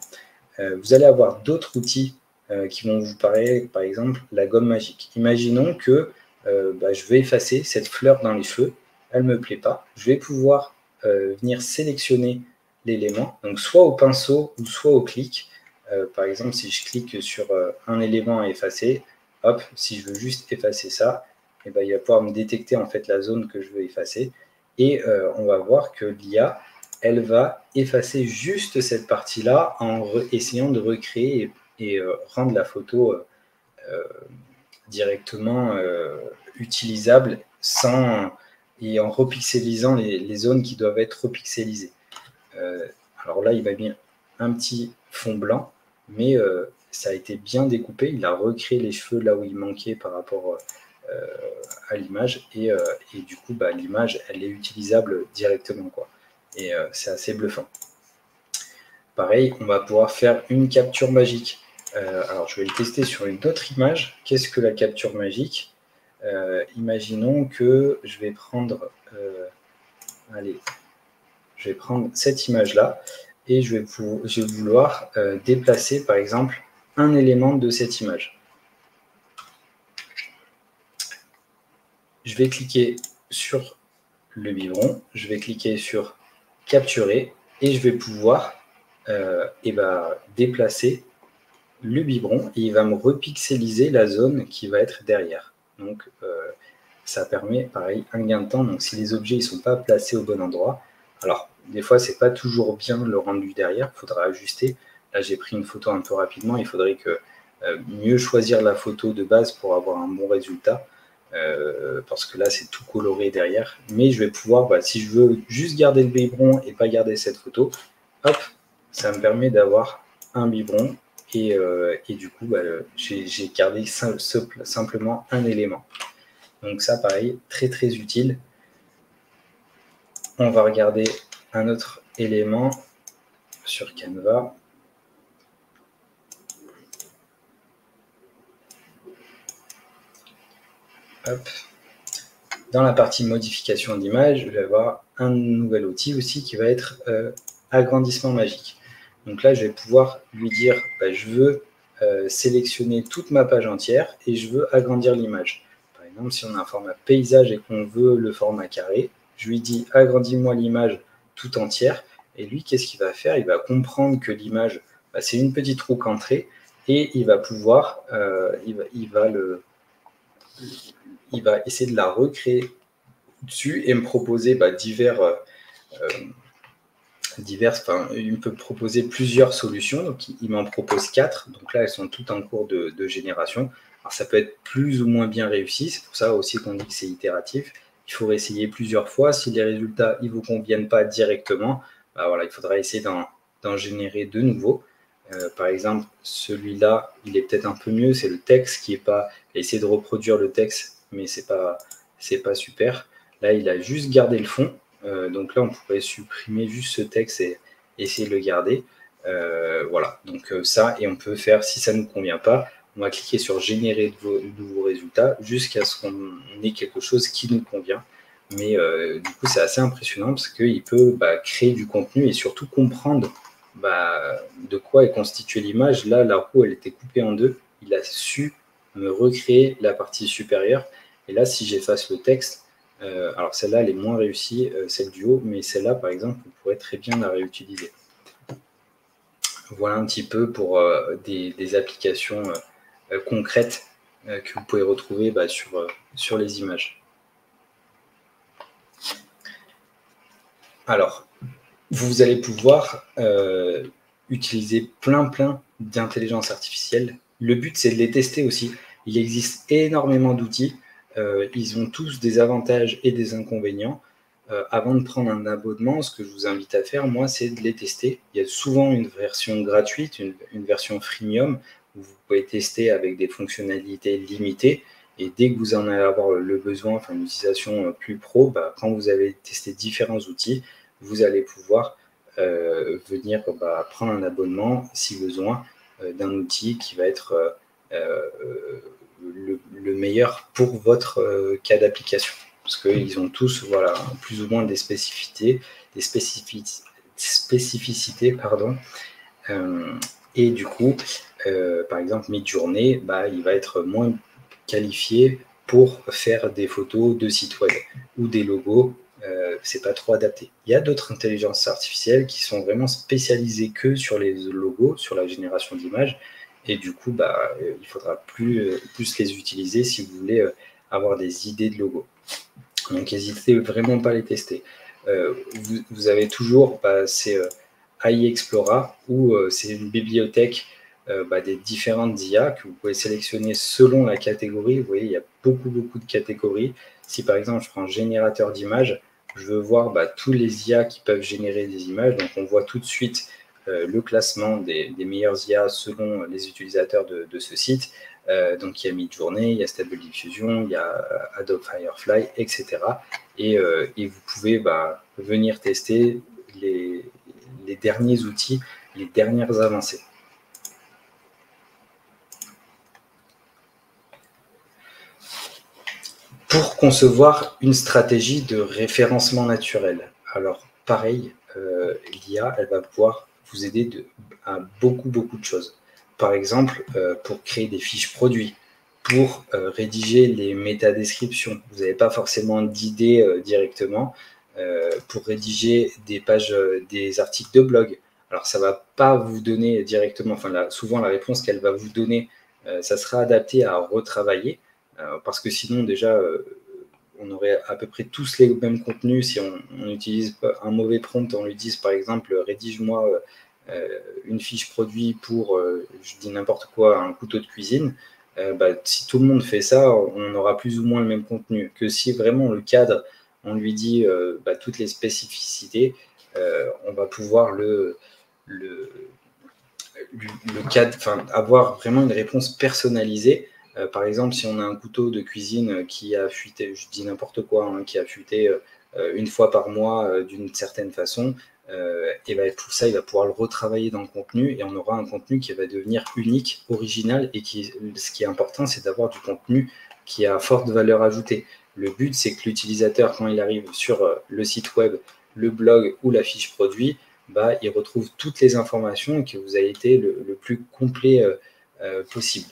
Euh, vous allez avoir d'autres outils euh, qui vont vous parler, par exemple, la gomme magique. Imaginons que euh, bah, je vais effacer cette fleur dans les cheveux. Elle ne me plaît pas. Je vais pouvoir... Euh, venir sélectionner l'élément, donc soit au pinceau ou soit au clic. Euh, par exemple, si je clique sur euh, un élément à effacer, hop, si je veux juste effacer ça, et ben, il va pouvoir me détecter en fait la zone que je veux effacer. Et euh, on va voir que l'I A, elle va effacer juste cette partie-là en essayant de recréer et, et euh, rendre la photo euh, euh, directement euh, utilisable sans... et en repixelisant les, les zones qui doivent être repixelisées. Euh, alors là, il va bien un petit fond blanc, mais euh, ça a été bien découpé. Il a recréé les cheveux là où il manquait par rapport euh, à l'image. Et, euh, et du coup, bah, l'image, elle est utilisable directement, quoi. Et euh, c'est assez bluffant. Pareil, on va pouvoir faire une capture magique. Euh, alors, je vais le tester sur une autre image. Qu'est-ce que la capture magique ? Euh, imaginons que je vais prendre euh, allez, je vais prendre cette image là et je vais, vous, je vais vouloir euh, déplacer par exemple un élément de cette image. Je vais cliquer sur le biberon, je vais cliquer sur capturer et je vais pouvoir euh, et ben, déplacer le biberon et il va me repixeliser la zone qui va être derrière. Donc, euh, ça permet, pareil, un gain de temps. Donc, si les objets ne sont pas placés au bon endroit, alors, des fois, ce n'est pas toujours bien le rendu derrière. Il faudra ajuster. Là, j'ai pris une photo un peu rapidement. Il faudrait que euh, mieux choisir la photo de base pour avoir un bon résultat. Euh, parce que là, c'est tout coloré derrière. Mais je vais pouvoir, bah, si je veux juste garder le biberon et pas garder cette photo, hop, ça me permet d'avoir un biberon. Et, euh, et du coup, bah, j'ai gardé simple, simple, simplement un élément. Donc ça, pareil, très, très utile. On va regarder un autre élément sur Canva. Hop. Dans la partie modification d'image, je vais avoir un nouvel outil aussi qui va être euh, agrandissement magique. Donc là, je vais pouvoir lui dire, bah, je veux euh, sélectionner toute ma page entière et je veux agrandir l'image. Par exemple, si on a un format paysage et qu'on veut le format carré, je lui dis, agrandis-moi l'image toute entière. Et lui, qu'est-ce qu'il va faire? Il va comprendre que l'image, bah, c'est une petite roue rentrée et il va pouvoir, euh, il, va, il, va le, il va essayer de la recréer dessus et me proposer bah, divers, euh, divers enfin, il peut proposer plusieurs solutions, donc il, il m'en propose quatre, donc là elles sont toutes en cours de, de génération. Alors, ça peut être plus ou moins bien réussi, c'est pour ça aussi qu'on dit que c'est itératif. Il faut essayer plusieurs fois. Si les résultats ne vous conviennent pas directement, bah voilà, il faudra essayer d'en générer de nouveaux. Euh, par exemple, celui-là, il est peut-être un peu mieux. C'est le texte qui n'est pas... Essayer de reproduire le texte, mais ce n'est pas, c'est pas super. Là, il a juste gardé le fond. Euh, donc là, on pourrait supprimer juste ce texte et essayer de le garder. Euh, voilà, donc euh, ça, et on peut faire, si ça ne nous convient pas, on va cliquer sur « Générer de nouveaux résultats » jusqu'à ce qu'on ait quelque chose qui nous convient. Mais euh, du coup, c'est assez impressionnant parce qu'il peut bah, créer du contenu et surtout comprendre bah, de quoi est constituée l'image. Là, la roue, elle était coupée en deux. Il a su me recréer la partie supérieure. Et là, si j'efface le texte, euh, alors celle-là, elle est moins réussie, euh, celle du haut, mais celle-là, par exemple, on pourrait très bien la réutiliser. Voilà un petit peu pour euh, des, des applications... Euh, concrètes euh, que vous pouvez retrouver bah, sur, euh, sur les images. Alors, vous allez pouvoir euh, utiliser plein, plein d'intelligence artificielle. Le but, c'est de les tester aussi. Il existe énormément d'outils. Euh, ils ont tous des avantages et des inconvénients. Euh, avant de prendre un abonnement, ce que je vous invite à faire, moi, c'est de les tester. Il y a souvent une version gratuite, une, une version freemium, vous pouvez tester avec des fonctionnalités limitées et dès que vous en allez avoir le besoin, enfin une utilisation plus pro, bah, quand vous avez testé différents outils, vous allez pouvoir euh, venir bah, prendre un abonnement, si besoin, euh, d'un outil qui va être euh, euh, le, le meilleur pour votre euh, cas d'application. Parce qu'ils ont tous voilà, plus ou moins des spécificités, des spécifici- spécificités, pardon. Euh, et du coup... Euh, par exemple, Mid-Journey, bah, il va être moins qualifié pour faire des photos de sites web ou des logos, euh, c'est pas trop adapté. Il y a d'autres intelligences artificielles qui sont vraiment spécialisées que sur les logos, sur la génération d'images, et du coup, bah, euh, il faudra plus, euh, plus les utiliser si vous voulez euh, avoir des idées de logos. Donc, n'hésitez vraiment pas à les tester. Euh, vous, vous avez toujours bah, ces euh, A I Exploria où euh, c'est une bibliothèque Euh, bah, des différentes I A que vous pouvez sélectionner selon la catégorie. Vous voyez, il y a beaucoup, beaucoup de catégories. Si, par exemple, je prends un générateur d'images, je veux voir bah, tous les I A qui peuvent générer des images. Donc, on voit tout de suite euh, le classement des, des meilleures I A selon les utilisateurs de, de ce site. Euh, donc, il y a Mid-Journey, il y a Stable Diffusion, il y a Adobe Firefly, et cetera. Et, euh, et vous pouvez bah, venir tester les, les derniers outils, les dernières avancées. Pour concevoir une stratégie de référencement naturel. Alors, pareil, euh, l'I A, elle va pouvoir vous aider de, à beaucoup, beaucoup de choses. Par exemple, euh, pour créer des fiches produits, pour euh, rédiger les métadescriptions. Vous n'avez pas forcément d'idée euh, directement. Euh, pour rédiger des pages, euh, des articles de blog. Alors, ça ne va pas vous donner directement, enfin, la, souvent la réponse qu'elle va vous donner, euh, ça sera adapté à retravailler. Parce que sinon, déjà, euh, on aurait à peu près tous les mêmes contenus. Si on, on utilise un mauvais prompt, on lui dise, par exemple, rédige-moi euh, une fiche produit pour, euh, je dis n'importe quoi, un couteau de cuisine. Euh, bah, si tout le monde fait ça, on aura plus ou moins le même contenu. Que si vraiment le cadre, on lui dit euh, bah, toutes les spécificités, euh, on va pouvoir le... le, le cadre, enfin, avoir vraiment une réponse personnalisée. Euh, par exemple, si on a un couteau de cuisine qui a fuité, je dis n'importe quoi, hein, qui a fuité euh, une fois par mois euh, d'une certaine façon, euh, et ben, tout ça, il va pouvoir le retravailler dans le contenu et on aura un contenu qui va devenir unique, original, et qui, ce qui est important, c'est d'avoir du contenu qui a forte valeur ajoutée. Le but, c'est que l'utilisateur, quand il arrive sur euh, le site web, le blog ou la fiche produit, bah, il retrouve toutes les informations et que vous avez été le, le plus complet euh, euh, possible.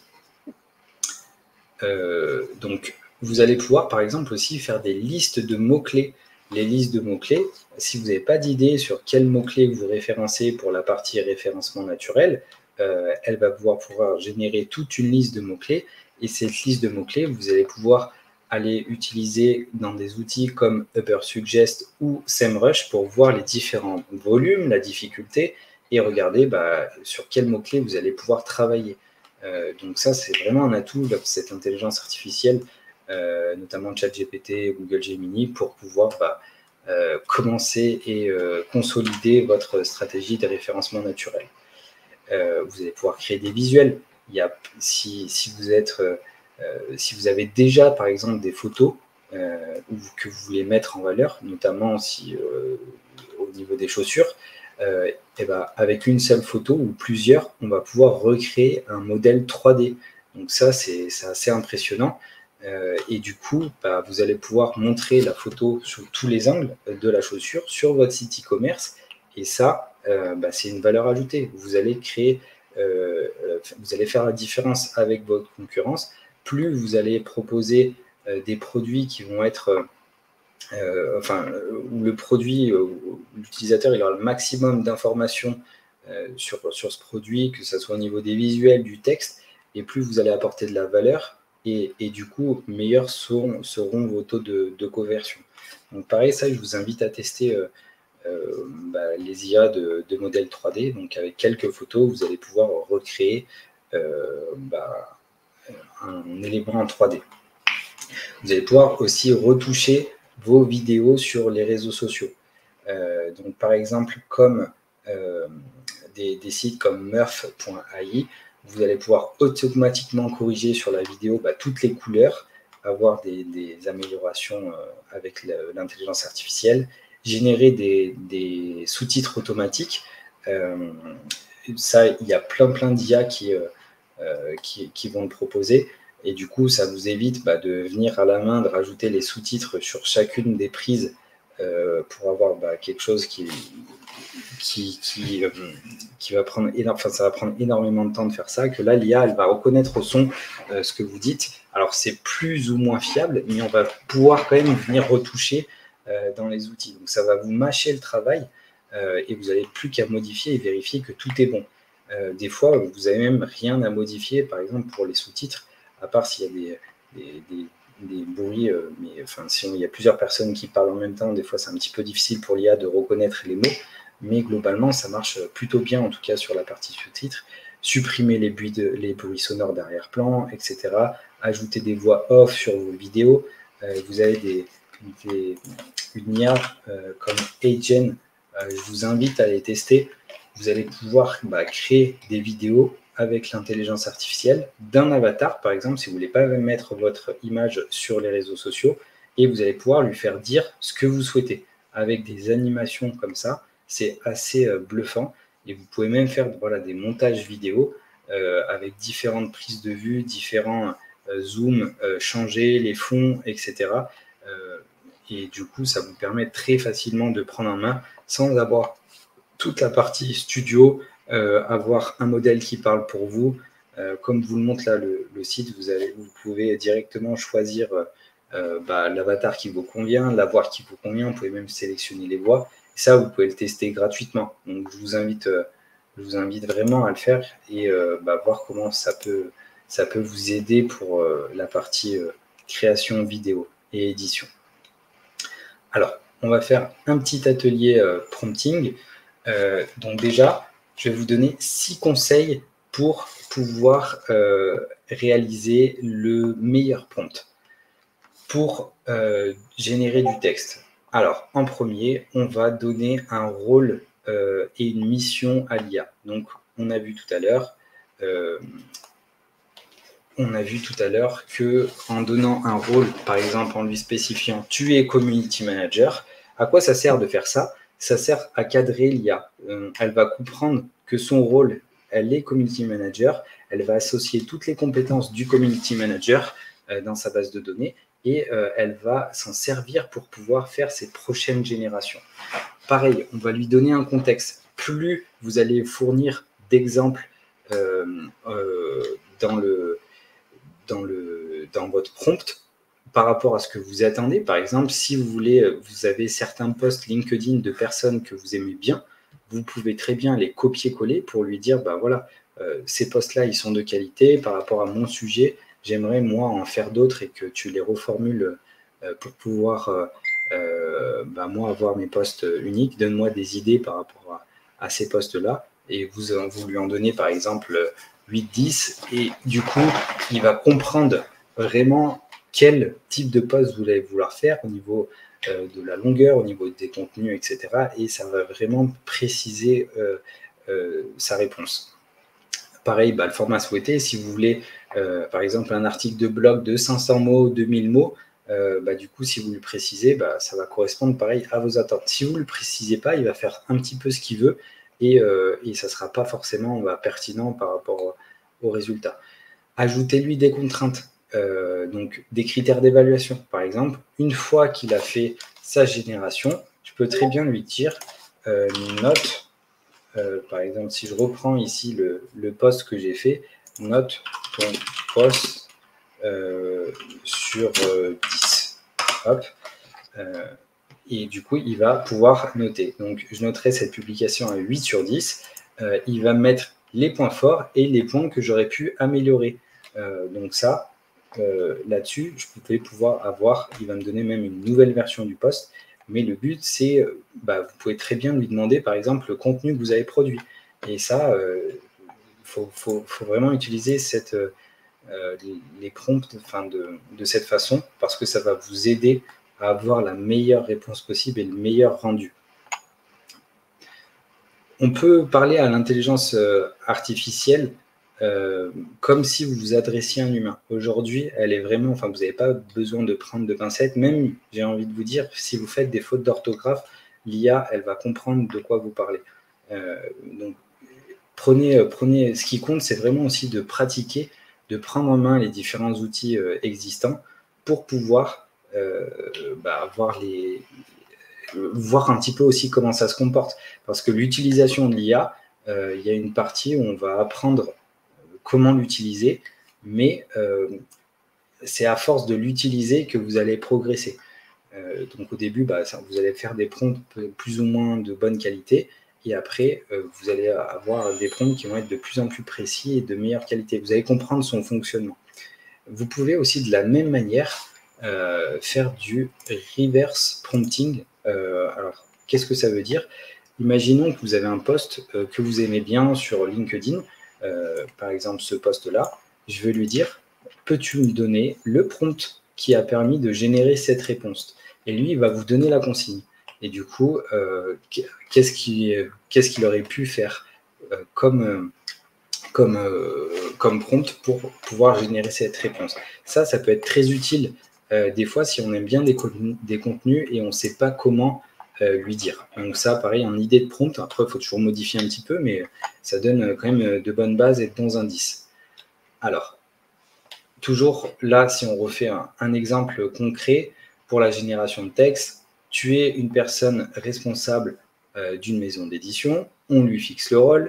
Euh, donc, vous allez pouvoir, par exemple, aussi faire des listes de mots-clés. Les listes de mots-clés, si vous n'avez pas d'idée sur quels mots-clés vous référencez pour la partie référencement naturel, euh, elle va pouvoir, pouvoir générer toute une liste de mots-clés. Et cette liste de mots-clés, vous allez pouvoir aller utiliser dans des outils comme Ubersuggest ou SEMrush pour voir les différents volumes, la difficulté, et regarder bah, sur quels mots-clés vous allez pouvoir travailler. Euh, donc ça, c'est vraiment un atout, là, cette intelligence artificielle, euh, notamment ChatGPT, Google Gemini, pour pouvoir bah, euh, commencer et euh, consolider votre stratégie de référencement naturel. Euh, vous allez pouvoir créer des visuels. Il y a, si, si vous êtes... Euh, Euh, si vous avez déjà, par exemple, des photos euh, que vous voulez mettre en valeur, notamment si, euh, au niveau des chaussures, euh, et ben, avec une seule photo ou plusieurs, on va pouvoir recréer un modèle trois D. Donc ça, c'est assez impressionnant. Euh, et du coup, bah, vous allez pouvoir montrer la photo sous tous les angles de la chaussure sur votre site e-commerce. Et ça, euh, bah, c'est une valeur ajoutée. Vous allez créer, euh, vous allez faire la différence avec votre concurrence. Plus vous allez proposer euh, des produits qui vont être, euh, enfin, où le produit, euh, l'utilisateur, il aura le maximum d'informations euh, sur, sur ce produit, que ce soit au niveau des visuels, du texte, et plus vous allez apporter de la valeur, et, et du coup, meilleurs seront, seront vos taux de, de conversion. Donc, pareil, ça, je vous invite à tester euh, euh, bah, les I A de, de modèles trois D. Donc, avec quelques photos, vous allez pouvoir recréer euh, bah, un élément en trois D. Vous allez pouvoir aussi retoucher vos vidéos sur les réseaux sociaux. Euh, donc, par exemple, comme euh, des, des sites comme Murph point A I, vous allez pouvoir automatiquement corriger sur la vidéo bah, toutes les couleurs, avoir des, des améliorations euh, avec l'intelligence artificielle, générer des, des sous-titres automatiques. Euh, ça, il y a plein plein d'I A qui... Euh, Euh, qui, qui vont le proposer, et du coup ça vous évite bah, de venir à la main de rajouter les sous-titres sur chacune des prises euh, pour avoir bah, quelque chose qui qui, qui, euh, qui va prendre énorme, enfin, ça va prendre énormément de temps de faire ça, que là l'I A elle va reconnaître au son euh, ce que vous dites. Alors c'est plus ou moins fiable, mais on va pouvoir quand même venir retoucher euh, dans les outils, donc ça va vous mâcher le travail euh, et vous n'avez plus qu'à modifier et vérifier que tout est bon. Euh, des fois, vous n'avez même rien à modifier, par exemple pour les sous-titres, à part s'il y a des, des, des, des bruits, euh, mais enfin, si il y a plusieurs personnes qui parlent en même temps, des fois c'est un petit peu difficile pour l'I A de reconnaître les mots, mais globalement, ça marche plutôt bien, en tout cas sur la partie sous-titres. Supprimer les bruits, de, les bruits sonores d'arrière-plan, et cetera. Ajouter des voix off sur vos vidéos. Euh, vous avez des, des, une I A euh, comme A I Gen, euh, je vous invite à les tester. Vous allez pouvoir bah, créer des vidéos avec l'intelligence artificielle d'un avatar, par exemple, si vous ne voulez pas mettre votre image sur les réseaux sociaux, et vous allez pouvoir lui faire dire ce que vous souhaitez. Avec des animations comme ça, c'est assez euh, bluffant. Et vous pouvez même faire voilà, des montages vidéo euh, avec différentes prises de vue, différents euh, zooms, euh, changer les fonds, et cetera. Euh, et du coup, ça vous permet très facilement de prendre en main sans avoir... toute la partie studio, euh, avoir un modèle qui parle pour vous. Euh, comme vous le montre là le, le site, vous, avez, vous pouvez directement choisir euh, bah, l'avatar qui vous convient, la voix qui vous convient. Vous pouvez même sélectionner les voix. Ça, vous pouvez le tester gratuitement. Donc, je vous invite, euh, je vous invite vraiment à le faire et euh, bah, voir comment ça peut, ça peut vous aider pour euh, la partie euh, création vidéo et édition. Alors, on va faire un petit atelier euh, prompting. Euh, donc déjà, je vais vous donner six conseils pour pouvoir euh, réaliser le meilleur prompt pour euh, générer du texte. Alors, en premier, on va donner un rôle euh, et une mission à l'I A. Donc, on a vu tout à l'heure, euh, on a vu tout à l'heure que en donnant un rôle, par exemple en lui spécifiant « tu es community manager », à quoi ça sert de faire ça ? Ça sert à cadrer l'I A. Euh, elle va comprendre que son rôle, elle est community manager. Elle va associer toutes les compétences du community manager euh, dans sa base de données et euh, elle va s'en servir pour pouvoir faire ses prochaines générations. Pareil, on va lui donner un contexte. Plus vous allez fournir d'exemples euh, euh, dans, le, dans, le, dans votre prompt, par rapport à ce que vous attendez. Par exemple, si vous voulez, vous avez certains posts LinkedIn de personnes que vous aimez bien, vous pouvez très bien les copier-coller pour lui dire, bah voilà, euh, ces posts-là, ils sont de qualité. Par rapport à mon sujet, j'aimerais, moi, en faire d'autres et que tu les reformules euh, pour pouvoir, euh, euh, bah, moi, avoir mes posts uniques. Donne-moi des idées par rapport à, à ces posts-là. Et vous, vous lui en donnez, par exemple, huit dix. Et du coup, il va comprendre vraiment quel type de post vous allez vouloir faire au niveau euh, de la longueur, au niveau des contenus, et cetera. Et ça va vraiment préciser euh, euh, sa réponse. Pareil, bah, le format souhaité, si vous voulez, euh, par exemple, un article de blog de cinq cents mots, deux mille mots, euh, bah, du coup, si vous le précisez, bah, ça va correspondre pareil à vos attentes. Si vous ne le précisez pas, il va faire un petit peu ce qu'il veut et, euh, et ça ne sera pas forcément bah, pertinent par rapport aux résultats. Ajoutez-lui des contraintes. Euh, donc des critères d'évaluation. Par exemple, une fois qu'il a fait sa génération, je peux très bien lui dire euh, note, euh, par exemple, si je reprends ici le, le post que j'ai fait, note ton post euh, sur euh, dix. Hop. Euh, et du coup, il va pouvoir noter. Donc, je noterai cette publication à huit sur dix. Euh, il va mettre les points forts et les points que j'aurais pu améliorer. Euh, donc ça, Euh, là-dessus, je vais pouvoir avoir, il va me donner même une nouvelle version du post, mais le but, c'est, bah, vous pouvez très bien lui demander, par exemple, le contenu que vous avez produit. Et ça, euh, faut, faut, faut vraiment utiliser cette, euh, les, les prompts enfin, de, de cette façon, parce que ça va vous aider à avoir la meilleure réponse possible et le meilleur rendu. On peut parler à l'intelligence artificielle Euh, comme si vous vous adressiez à un humain. Aujourd'hui, elle est vraiment, enfin, vous n'avez pas besoin de prendre de pincettes. Même, j'ai envie de vous dire, si vous faites des fautes d'orthographe, l'I A, elle va comprendre de quoi vous parlez. Euh, donc, prenez, prenez, ce qui compte, c'est vraiment aussi de pratiquer, de prendre en main les différents outils euh, existants pour pouvoir euh, bah, voir les, euh, voir un petit peu aussi comment ça se comporte. Parce que l'utilisation de l'I A, euh, il y a une partie où on va apprendre comment l'utiliser, mais euh, c'est à force de l'utiliser que vous allez progresser. Euh, donc au début, bah, ça, vous allez faire des prompts plus ou moins de bonne qualité, et après, euh, vous allez avoir des prompts qui vont être de plus en plus précis et de meilleure qualité. Vous allez comprendre son fonctionnement. Vous pouvez aussi de la même manière euh, faire du reverse prompting. Euh, alors, qu'est-ce que ça veut dire? Imaginons que vous avez un post euh, que vous aimez bien sur LinkedIn, Euh, par exemple ce poste-là, je vais lui dire « Peux-tu me donner le prompt qui a permis de générer cette réponse ?» Et lui, il va vous donner la consigne. Et du coup, euh, qu'est-ce qu'il qu'est-ce qu'il aurait pu faire euh, comme, comme, euh, comme prompt pour pouvoir générer cette réponse? Ça, ça peut être très utile euh, des fois si on aime bien des contenus, des contenus et on ne sait pas comment Euh, lui dire. Donc ça, pareil, en idée de prompt, après, il faut toujours modifier un petit peu, mais ça donne quand même de bonnes bases et de bons indices. Alors, toujours là, si on refait un, un exemple concret pour la génération de texte, tu es une personne responsable euh, d'une maison d'édition, on lui fixe le rôle.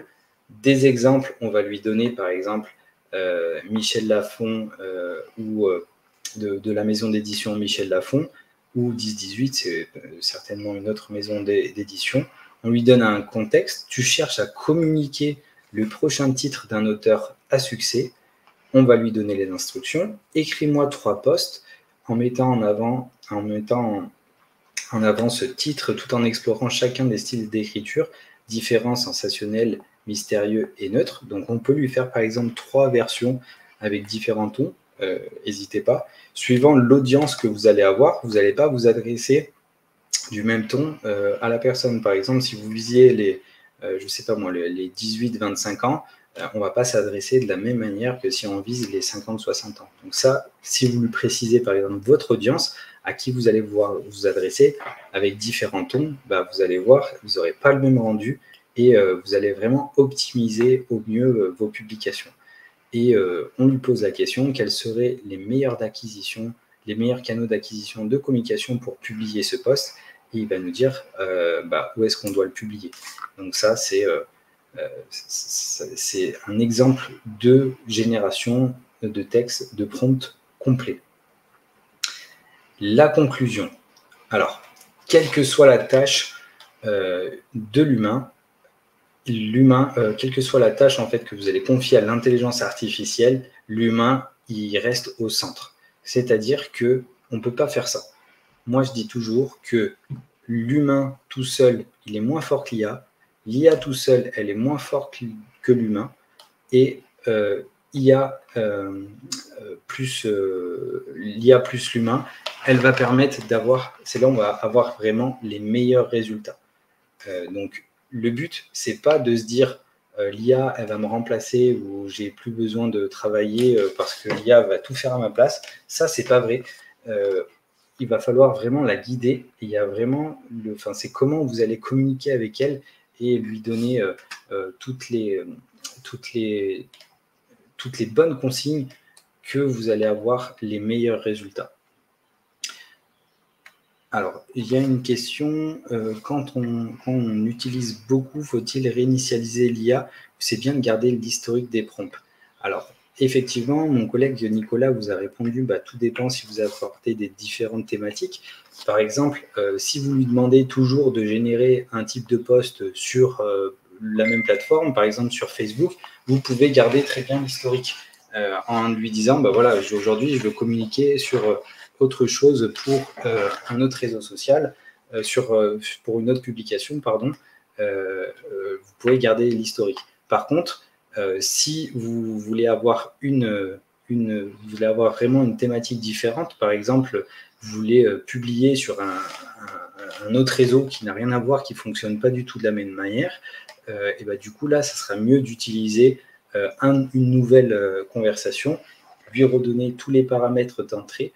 Des exemples, on va lui donner, par exemple, euh, Michel Lafon euh, ou euh, de, de la maison d'édition Michel Lafon, ou dix dix-huit, c'est certainement une autre maison d'édition. On lui donne un contexte. Tu cherches à communiquer le prochain titre d'un auteur à succès. On va lui donner les instructions. Écris-moi trois posts en mettant en avant, en mettant en avant ce titre tout en explorant chacun des styles d'écriture, différents, sensationnels, mystérieux et neutres. Donc, on peut lui faire, par exemple, trois versions avec différents tons. Euh, n'hésitez pas. Suivant l'audience que vous allez avoir, vous n'allez pas vous adresser du même ton euh, à la personne. Par exemple, si vous visiez les, euh, je sais pas moi, les, les dix-huit vingt-cinq ans, euh, on ne va pas s'adresser de la même manière que si on vise les cinquante soixante ans. Donc ça, si vous lui précisez par exemple votre audience, à qui vous allez vouloir vous adresser avec différents tons, bah, vous allez voir, vous n'aurez pas le même rendu et euh, vous allez vraiment optimiser au mieux euh, vos publications. Et euh, on lui pose la question, quels seraient les meilleurs d'acquisition, les meilleurs canaux d'acquisition de communication pour publier ce poste? Et il va nous dire euh, bah, où est-ce qu'on doit le publier. Donc ça, c'est euh, c'est un exemple de génération de texte, de prompt complet. La conclusion. Alors, quelle que soit la tâche euh, de l'humain, l'humain, euh, quelle que soit la tâche en fait, que vous allez confier à l'intelligence artificielle, l'humain, il reste au centre. C'est-à-dire qu'on ne peut pas faire ça. Moi, je dis toujours que l'humain tout seul, il est moins fort que l'I A. L'I A tout seul, elle est moins forte que l'humain. Et euh, I A euh, plus euh, l'I A plus l'humain, elle va permettre d'avoir, c'est là où on va avoir vraiment les meilleurs résultats. Euh, donc, le but, ce n'est pas de se dire euh, l'I A, elle va me remplacer ou j'ai plus besoin de travailler euh, parce que l'I A va tout faire à ma place. Ça, ce n'est pas vrai. Euh, il va falloir vraiment la guider. Il y a vraiment, le, enfin, c'est comment vous allez communiquer avec elle et lui donner euh, euh, toutes les, euh, toutes les, toutes les bonnes consignes que vous allez avoir les meilleurs résultats. Alors, il y a une question, euh, quand, on, quand on utilise beaucoup, faut-il réinitialiser l'I A? C'est bien de garder l'historique des prompts. Alors, effectivement, mon collègue Nicolas vous a répondu, bah, tout dépend si vous apportez des différentes thématiques. Par exemple, euh, si vous lui demandez toujours de générer un type de post sur euh, la même plateforme, par exemple sur Facebook, vous pouvez garder très bien l'historique euh, en lui disant, bah, voilà, aujourd'hui, je veux communiquer sur... Euh, autre chose pour euh, un autre réseau social, euh, sur, euh, pour une autre publication, pardon, euh, euh, vous pouvez garder l'historique. Par contre, euh, si vous voulez avoir une, une, vous voulez avoir vraiment une thématique différente, par exemple, vous voulez euh, publier sur un, un, un autre réseau qui n'a rien à voir, qui ne fonctionne pas du tout de la même manière, euh, et ben, du coup, là, ça sera mieux d'utiliser euh, un, une nouvelle euh, conversation, lui redonner tous les paramètres d'entrée,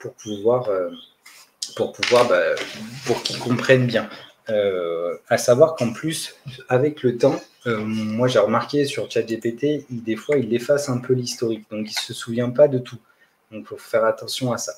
pour pouvoir, pour pouvoir, bah, pour qu'ils comprennent bien. Euh, à savoir qu'en plus, avec le temps, euh, moi j'ai remarqué sur ChatGPT, il, des fois il efface un peu l'historique, donc il ne se souvient pas de tout. Donc il faut faire attention à ça.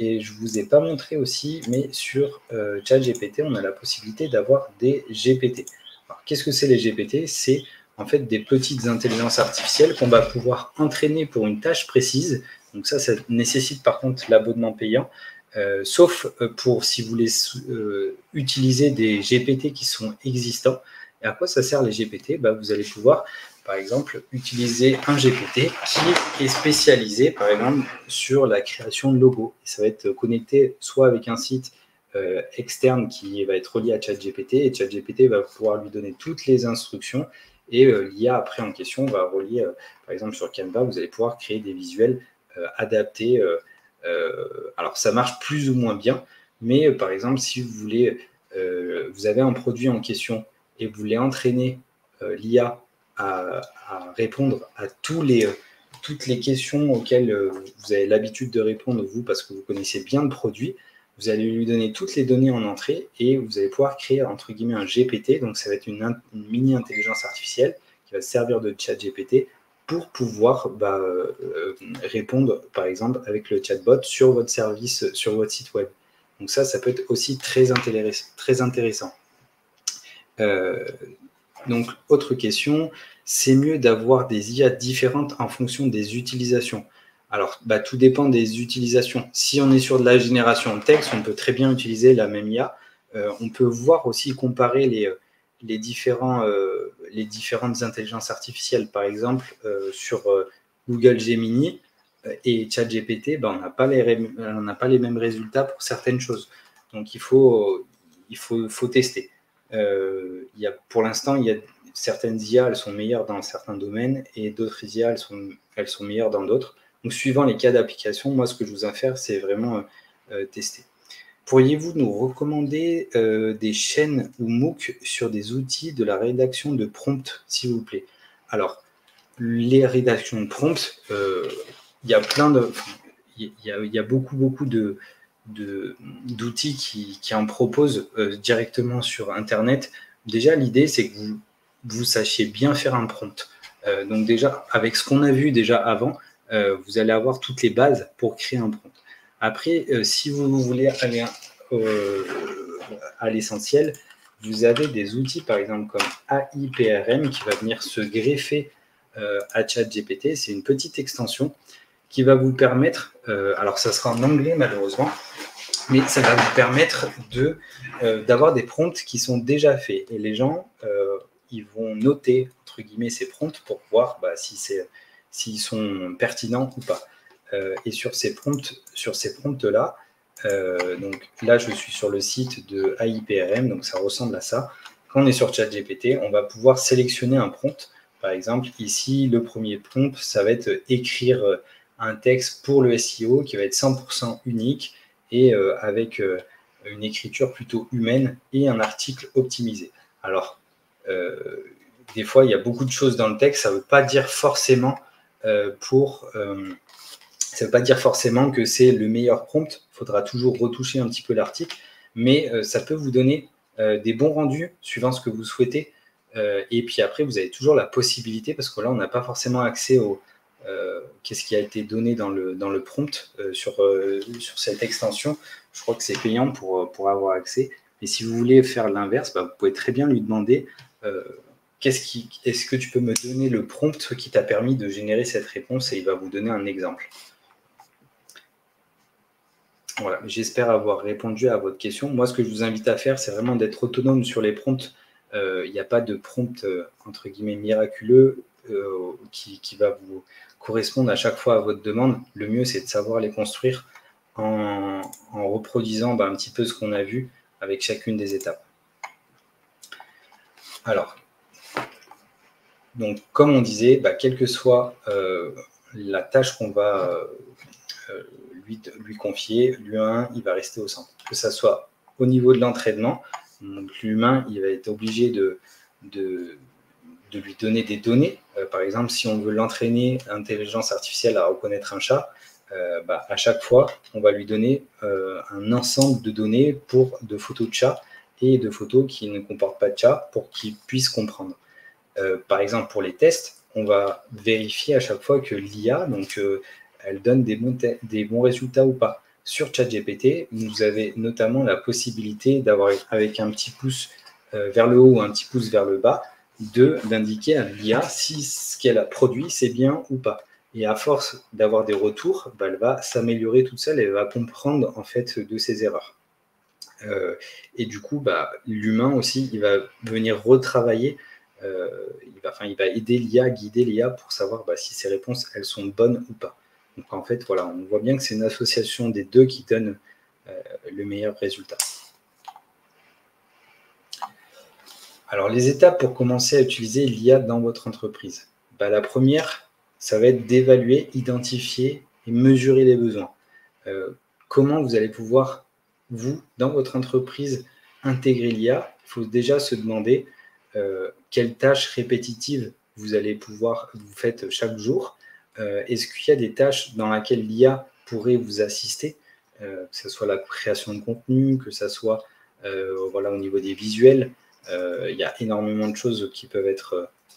Et je ne vous ai pas montré aussi, mais sur euh, ChatGPT, on a la possibilité d'avoir des G P T. Alors qu'est-ce que c'est les G P T? C'est en fait des petites intelligences artificielles qu'on va pouvoir entraîner pour une tâche précise. Donc ça, ça nécessite par contre l'abonnement payant, euh, sauf pour si vous voulez euh, utiliser des G P T qui sont existants. Et à quoi ça sert les G P T? Bah, vous allez pouvoir, par exemple, utiliser un G P T qui est spécialisé, par exemple, sur la création de logos. Ça va être connecté soit avec un site euh, externe qui va être relié à ChatGPT, et ChatGPT va pouvoir lui donner toutes les instructions. Et euh, l'I A, après, en question, va relier, euh, par exemple, sur Canva, vous allez pouvoir créer des visuels Euh, adapté. Euh, euh, alors, ça marche plus ou moins bien, mais euh, par exemple, si vous voulez, euh, vous avez un produit en question et vous voulez entraîner euh, l'I A à, à répondre à tous les, euh, toutes les questions auxquelles euh, vous avez l'habitude de répondre, vous, parce que vous connaissez bien le produit, vous allez lui donner toutes les données en entrée et vous allez pouvoir créer, entre guillemets, un G P T. Donc, ça va être une, une mini-intelligence artificielle qui va servir de chat G P T pour pouvoir bah, euh, répondre, par exemple, avec le chatbot sur votre service, sur votre site web. Donc ça, ça peut être aussi très intéressant. Très intéressant. Euh, donc, autre question, c'est mieux d'avoir des I A différentes en fonction des utilisations? Alors, bah, tout dépend des utilisations. Si on est sur de la génération de texte, on peut très bien utiliser la même I A. Euh, on peut voir aussi comparer les... Les, différents, euh, les différentes intelligences artificielles, par exemple, euh, sur euh, Google Gemini et ChatGPT, ben, on n'a pas, pas les mêmes résultats pour certaines choses. Donc, il faut, il faut, faut tester. Euh, il y a, pour l'instant, il y a certaines I A, elles sont meilleures dans certains domaines et d'autres I A, elles sont, elles sont meilleures dans d'autres. Donc, suivant les cas d'application, moi, ce que je vous infère, c'est vraiment euh, tester. Pourriez-vous nous recommander euh, des chaînes ou MOOC sur des outils de la rédaction de prompts, s'il vous plaît? Alors, les rédactions de prompts, il euh, y a plein de, il y, y, y a beaucoup, beaucoup de, de, d'outils qui, qui en proposent euh, directement sur Internet. Déjà, l'idée, c'est que vous, vous sachiez bien faire un prompt. Euh, donc déjà, avec ce qu'on a vu déjà avant, euh, vous allez avoir toutes les bases pour créer un prompt. Après, euh, si vous voulez aller euh, à l'essentiel, vous avez des outils, par exemple, comme A I P R M, qui va venir se greffer euh, à ChatGPT. C'est une petite extension qui va vous permettre, euh, alors ça sera en anglais malheureusement, mais ça va vous permettre de, euh, d'avoir des prompts qui sont déjà faits. Et les gens, euh, ils vont noter, entre guillemets, ces prompts pour voir bah, si c'est, s'ils sont pertinents ou pas. Euh, et sur ces prompts, sur ces prompts-là, euh, donc là, je suis sur le site de A I P R M, donc ça ressemble à ça. Quand on est sur ChatGPT, on va pouvoir sélectionner un prompt. Par exemple, ici, le premier prompt, ça va être écrire un texte pour le S E O qui va être cent pour cent unique et euh, avec euh, une écriture plutôt humaine et un article optimisé. Alors, euh, des fois, il y a beaucoup de choses dans le texte. Ça ne veut pas dire forcément euh, pour, euh, ça veut pas dire forcément que c'est le meilleur prompt. Il faudra toujours retoucher un petit peu l'article, mais euh, ça peut vous donner euh, des bons rendus suivant ce que vous souhaitez. Euh, et puis après, vous avez toujours la possibilité, parce que là, on n'a pas forcément accès au euh, qu'est-ce qui a été donné dans le, dans le prompt euh, sur, euh, sur cette extension. Je crois que c'est payant pour, pour avoir accès. Et si vous voulez faire l'inverse, bah, vous pouvez très bien lui demander euh, qu'est-ce qui, est-ce que tu peux me donner le prompt qui t'a permis de générer cette réponse, et il va vous donner un exemple. Voilà, j'espère avoir répondu à votre question. Moi, ce que je vous invite à faire, c'est vraiment d'être autonome sur les prompts. Il euh, n'y a pas de prompt, euh, entre guillemets, miraculeux euh, qui, qui va vous correspondre à chaque fois à votre demande. Le mieux, c'est de savoir les construire en, en reproduisant bah, un petit peu ce qu'on a vu avec chacune des étapes. Alors, donc, comme on disait, bah, quelle que soit euh, la tâche qu'on va euh, lui, lui confier, l'humain, il va rester au centre. Que ça soit au niveau de l'entraînement, l'humain, il va être obligé de, de, de lui donner des données. Euh, par exemple, si on veut l'entraîner, l'intelligence artificielle, à reconnaître un chat, Euh, bah, à chaque fois, on va lui donner euh, un ensemble de données pour de photos de chats et de photos qui ne comportent pas de chat pour qu'il puisse comprendre. Euh, par exemple, pour les tests, on va vérifier à chaque fois que l'I A, donc euh, elle donne des bons, des bons résultats ou pas. Sur ChatGPT, vous avez notamment la possibilité d'avoir, avec un petit pouce euh, vers le haut ou un petit pouce vers le bas, d'indiquer à l'I A si ce qu'elle a produit, c'est bien ou pas. Et à force d'avoir des retours, bah, elle va s'améliorer toute seule et elle va comprendre en fait de ses erreurs. Euh, et du coup, bah, l'humain aussi, il va venir retravailler, euh, il va, enfin, il va aider l'I A, guider l'I A pour savoir bah, si ses réponses, elles sont bonnes ou pas. Donc en fait, voilà, on voit bien que c'est une association des deux qui donne euh, le meilleur résultat. Alors les étapes pour commencer à utiliser l'I A dans votre entreprise. Bah, la première, ça va être d'évaluer, identifier et mesurer les besoins. Euh, comment vous allez pouvoir, vous, dans votre entreprise, intégrer l'I A? Il faut déjà se demander euh, quelles tâches répétitives vous allez pouvoir, vous faites chaque jour. Euh, Est-ce qu'il y a des tâches dans lesquelles l'I A pourrait vous assister, euh, que ce soit la création de contenu, que ce soit euh, voilà, au niveau des visuels. Euh, il y a énormément de choses qui peuvent être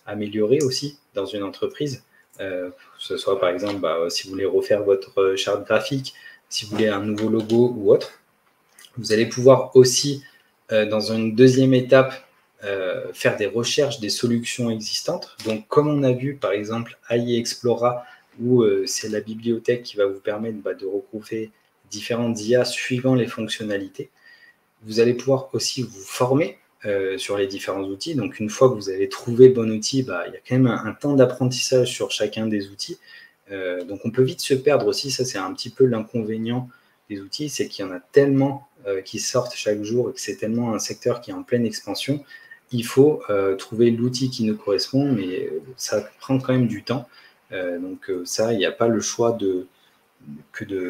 améliorées aussi dans une entreprise. Euh, que ce soit par exemple bah, si vous voulez refaire votre charte graphique, si vous voulez un nouveau logo ou autre. Vous allez pouvoir aussi euh, dans une deuxième étape euh, faire des recherches des solutions existantes, donc comme on a vu par exemple A I Exploria où euh, c'est la bibliothèque qui va vous permettre bah, de regrouper différentes I A suivant les fonctionnalités. Vous allez pouvoir aussi vous former Euh, sur les différents outils. Donc, une fois que vous avez trouvé le bon outil, bah, il y a quand même un, un temps d'apprentissage sur chacun des outils. Euh, donc, on peut vite se perdre aussi. Ça, c'est un petit peu l'inconvénient des outils. C'est qu'il y en a tellement euh, qui sortent chaque jour et que c'est tellement un secteur qui est en pleine expansion. Il faut euh, trouver l'outil qui nous correspond, mais ça prend quand même du temps. Euh, donc, euh, ça, il n'y a pas le choix de, que de...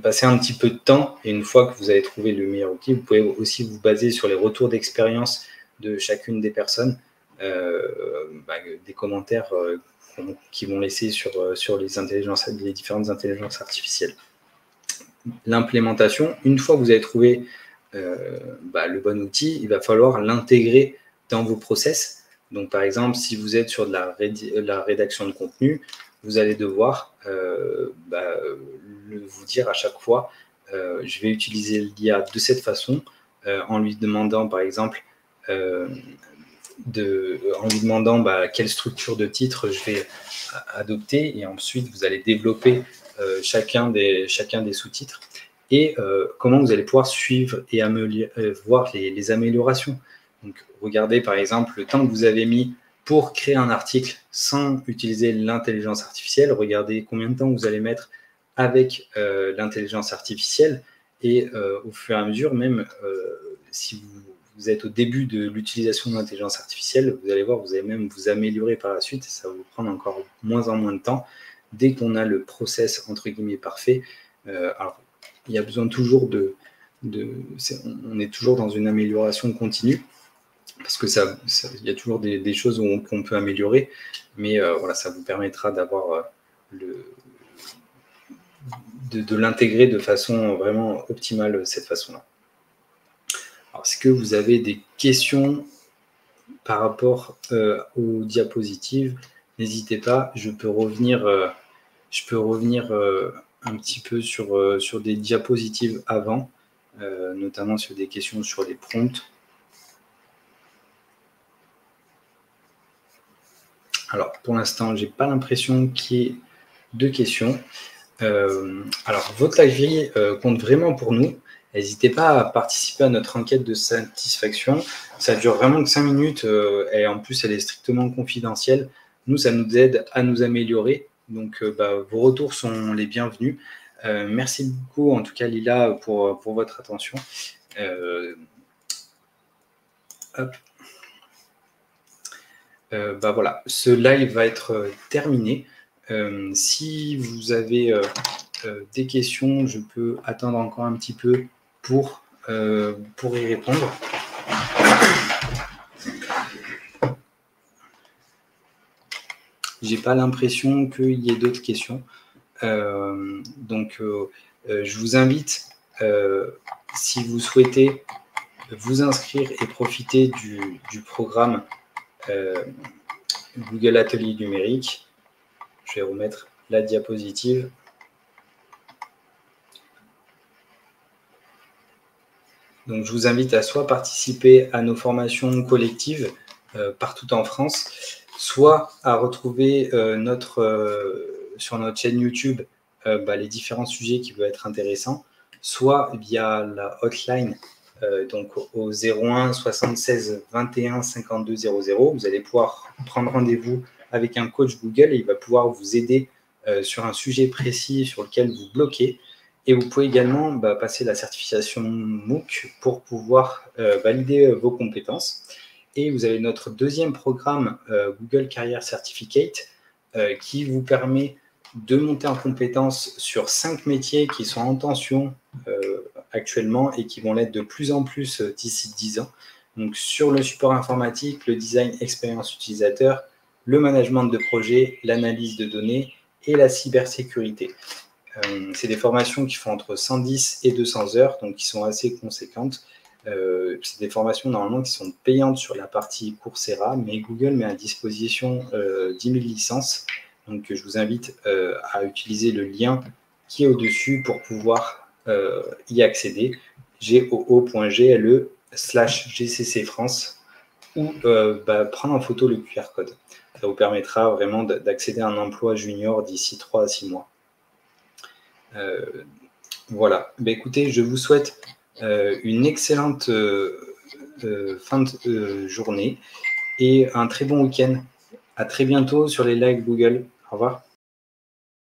de passer un petit peu de temps, et une fois que vous avez trouvé le meilleur outil, vous pouvez aussi vous baser sur les retours d'expérience de chacune des personnes, euh, bah, des commentaires euh, qu'ils vont laisser sur, sur les, intelligences, les différentes intelligences artificielles. L'implémentation, une fois que vous avez trouvé euh, bah, le bon outil, il va falloir l'intégrer dans vos process. Donc par exemple, si vous êtes sur de la, réd la rédaction de contenu, vous allez devoir euh, bah, le, vous dire à chaque fois euh, je vais utiliser l'I A de cette façon euh, en lui demandant par exemple euh, de, en lui demandant bah, quelle structure de titre je vais adopter, et ensuite vous allez développer euh, chacun des, chacun des sous-titres et euh, comment vous allez pouvoir suivre et améliorer, euh, voir les, les améliorations. Donc, regardez par exemple le temps que vous avez mis pour créer un article sans utiliser l'intelligence artificielle. Regardez combien de temps vous allez mettre avec euh, l'intelligence artificielle. Et euh, au fur et à mesure, même euh, si vous, vous êtes au début de l'utilisation de l'intelligence artificielle, vous allez voir, vous allez même vous améliorer par la suite. Ça va vous prendre encore moins en moins de temps. Dès qu'on a le process, entre guillemets, parfait, euh, alors, il y a besoin toujours de... de c'est, on est toujours dans une amélioration continue. Parce que ça, ça, y a toujours des, des choses qu'on qu'on peut améliorer, mais euh, voilà, ça vous permettra d'avoir euh, le, de, de l'intégrer de façon vraiment optimale, cette façon-là. Alors, est-ce que vous avez des questions par rapport euh, aux diapositives? N'hésitez pas, je peux revenir, euh, je peux revenir euh, un petit peu sur, euh, sur des diapositives avant, euh, notamment sur des questions sur les prompts. Alors, pour l'instant, je n'ai pas l'impression qu'il y ait de questions. Euh, alors, votre live euh, compte vraiment pour nous. N'hésitez pas à participer à notre enquête de satisfaction. Ça ne dure vraiment que cinq minutes euh, et en plus, elle est strictement confidentielle. Nous, ça nous aide à nous améliorer. Donc, euh, bah, vos retours sont les bienvenus. Euh, merci beaucoup, en tout cas, Lila, pour, pour votre attention. Euh, hop. Euh, bah voilà, ce live va être euh, terminé. Euh, si vous avez euh, euh, des questions, je peux attendre encore un petit peu pour, euh, pour y répondre. J'ai pas l'impression qu'il y ait d'autres questions. Euh, donc, euh, euh, je vous invite, euh, si vous souhaitez vous inscrire et profiter du, du programme Euh, Google Atelier Numérique. Je vais remettre la diapositive. Donc, je vous invite à soit participer à nos formations collectives euh, partout en France, soit à retrouver euh, notre, euh, sur notre chaîne YouTube euh, bah, les différents sujets qui peuvent être intéressants, soit via la hotline Euh, donc au zéro un soixante-seize vingt et un cinquante-deux zéro zéro, vous allez pouvoir prendre rendez-vous avec un coach Google et il va pouvoir vous aider euh, sur un sujet précis sur lequel vous bloquez. Et vous pouvez également bah, passer la certification MOOC pour pouvoir euh, valider vos compétences. Et vous avez notre deuxième programme euh, Google Career Certificate euh, qui vous permet de monter en compétences sur cinq métiers qui sont en tension euh, actuellement et qui vont l'être de plus en plus euh, d'ici dix ans. Donc, sur le support informatique, le design expérience utilisateur, le management de projet, l'analyse de données et la cybersécurité. Euh, c'est des formations qui font entre cent dix et deux cents heures, donc qui sont assez conséquentes. Euh, c'est des formations normalement qui sont payantes sur la partie Coursera, mais Google met à disposition euh, dix mille licences. Donc, je vous invite euh, à utiliser le lien qui est au-dessus pour pouvoir euh, y accéder, goo point g l e slash g c c france, ou euh, bah, prendre en photo le Q R code. Ça vous permettra vraiment d'accéder à un emploi junior d'ici trois à six mois. Euh, voilà. Bah, écoutez, je vous souhaite euh, une excellente euh, euh, fin de euh, journée et un très bon week-end. À très bientôt sur les lives Google. Au revoir.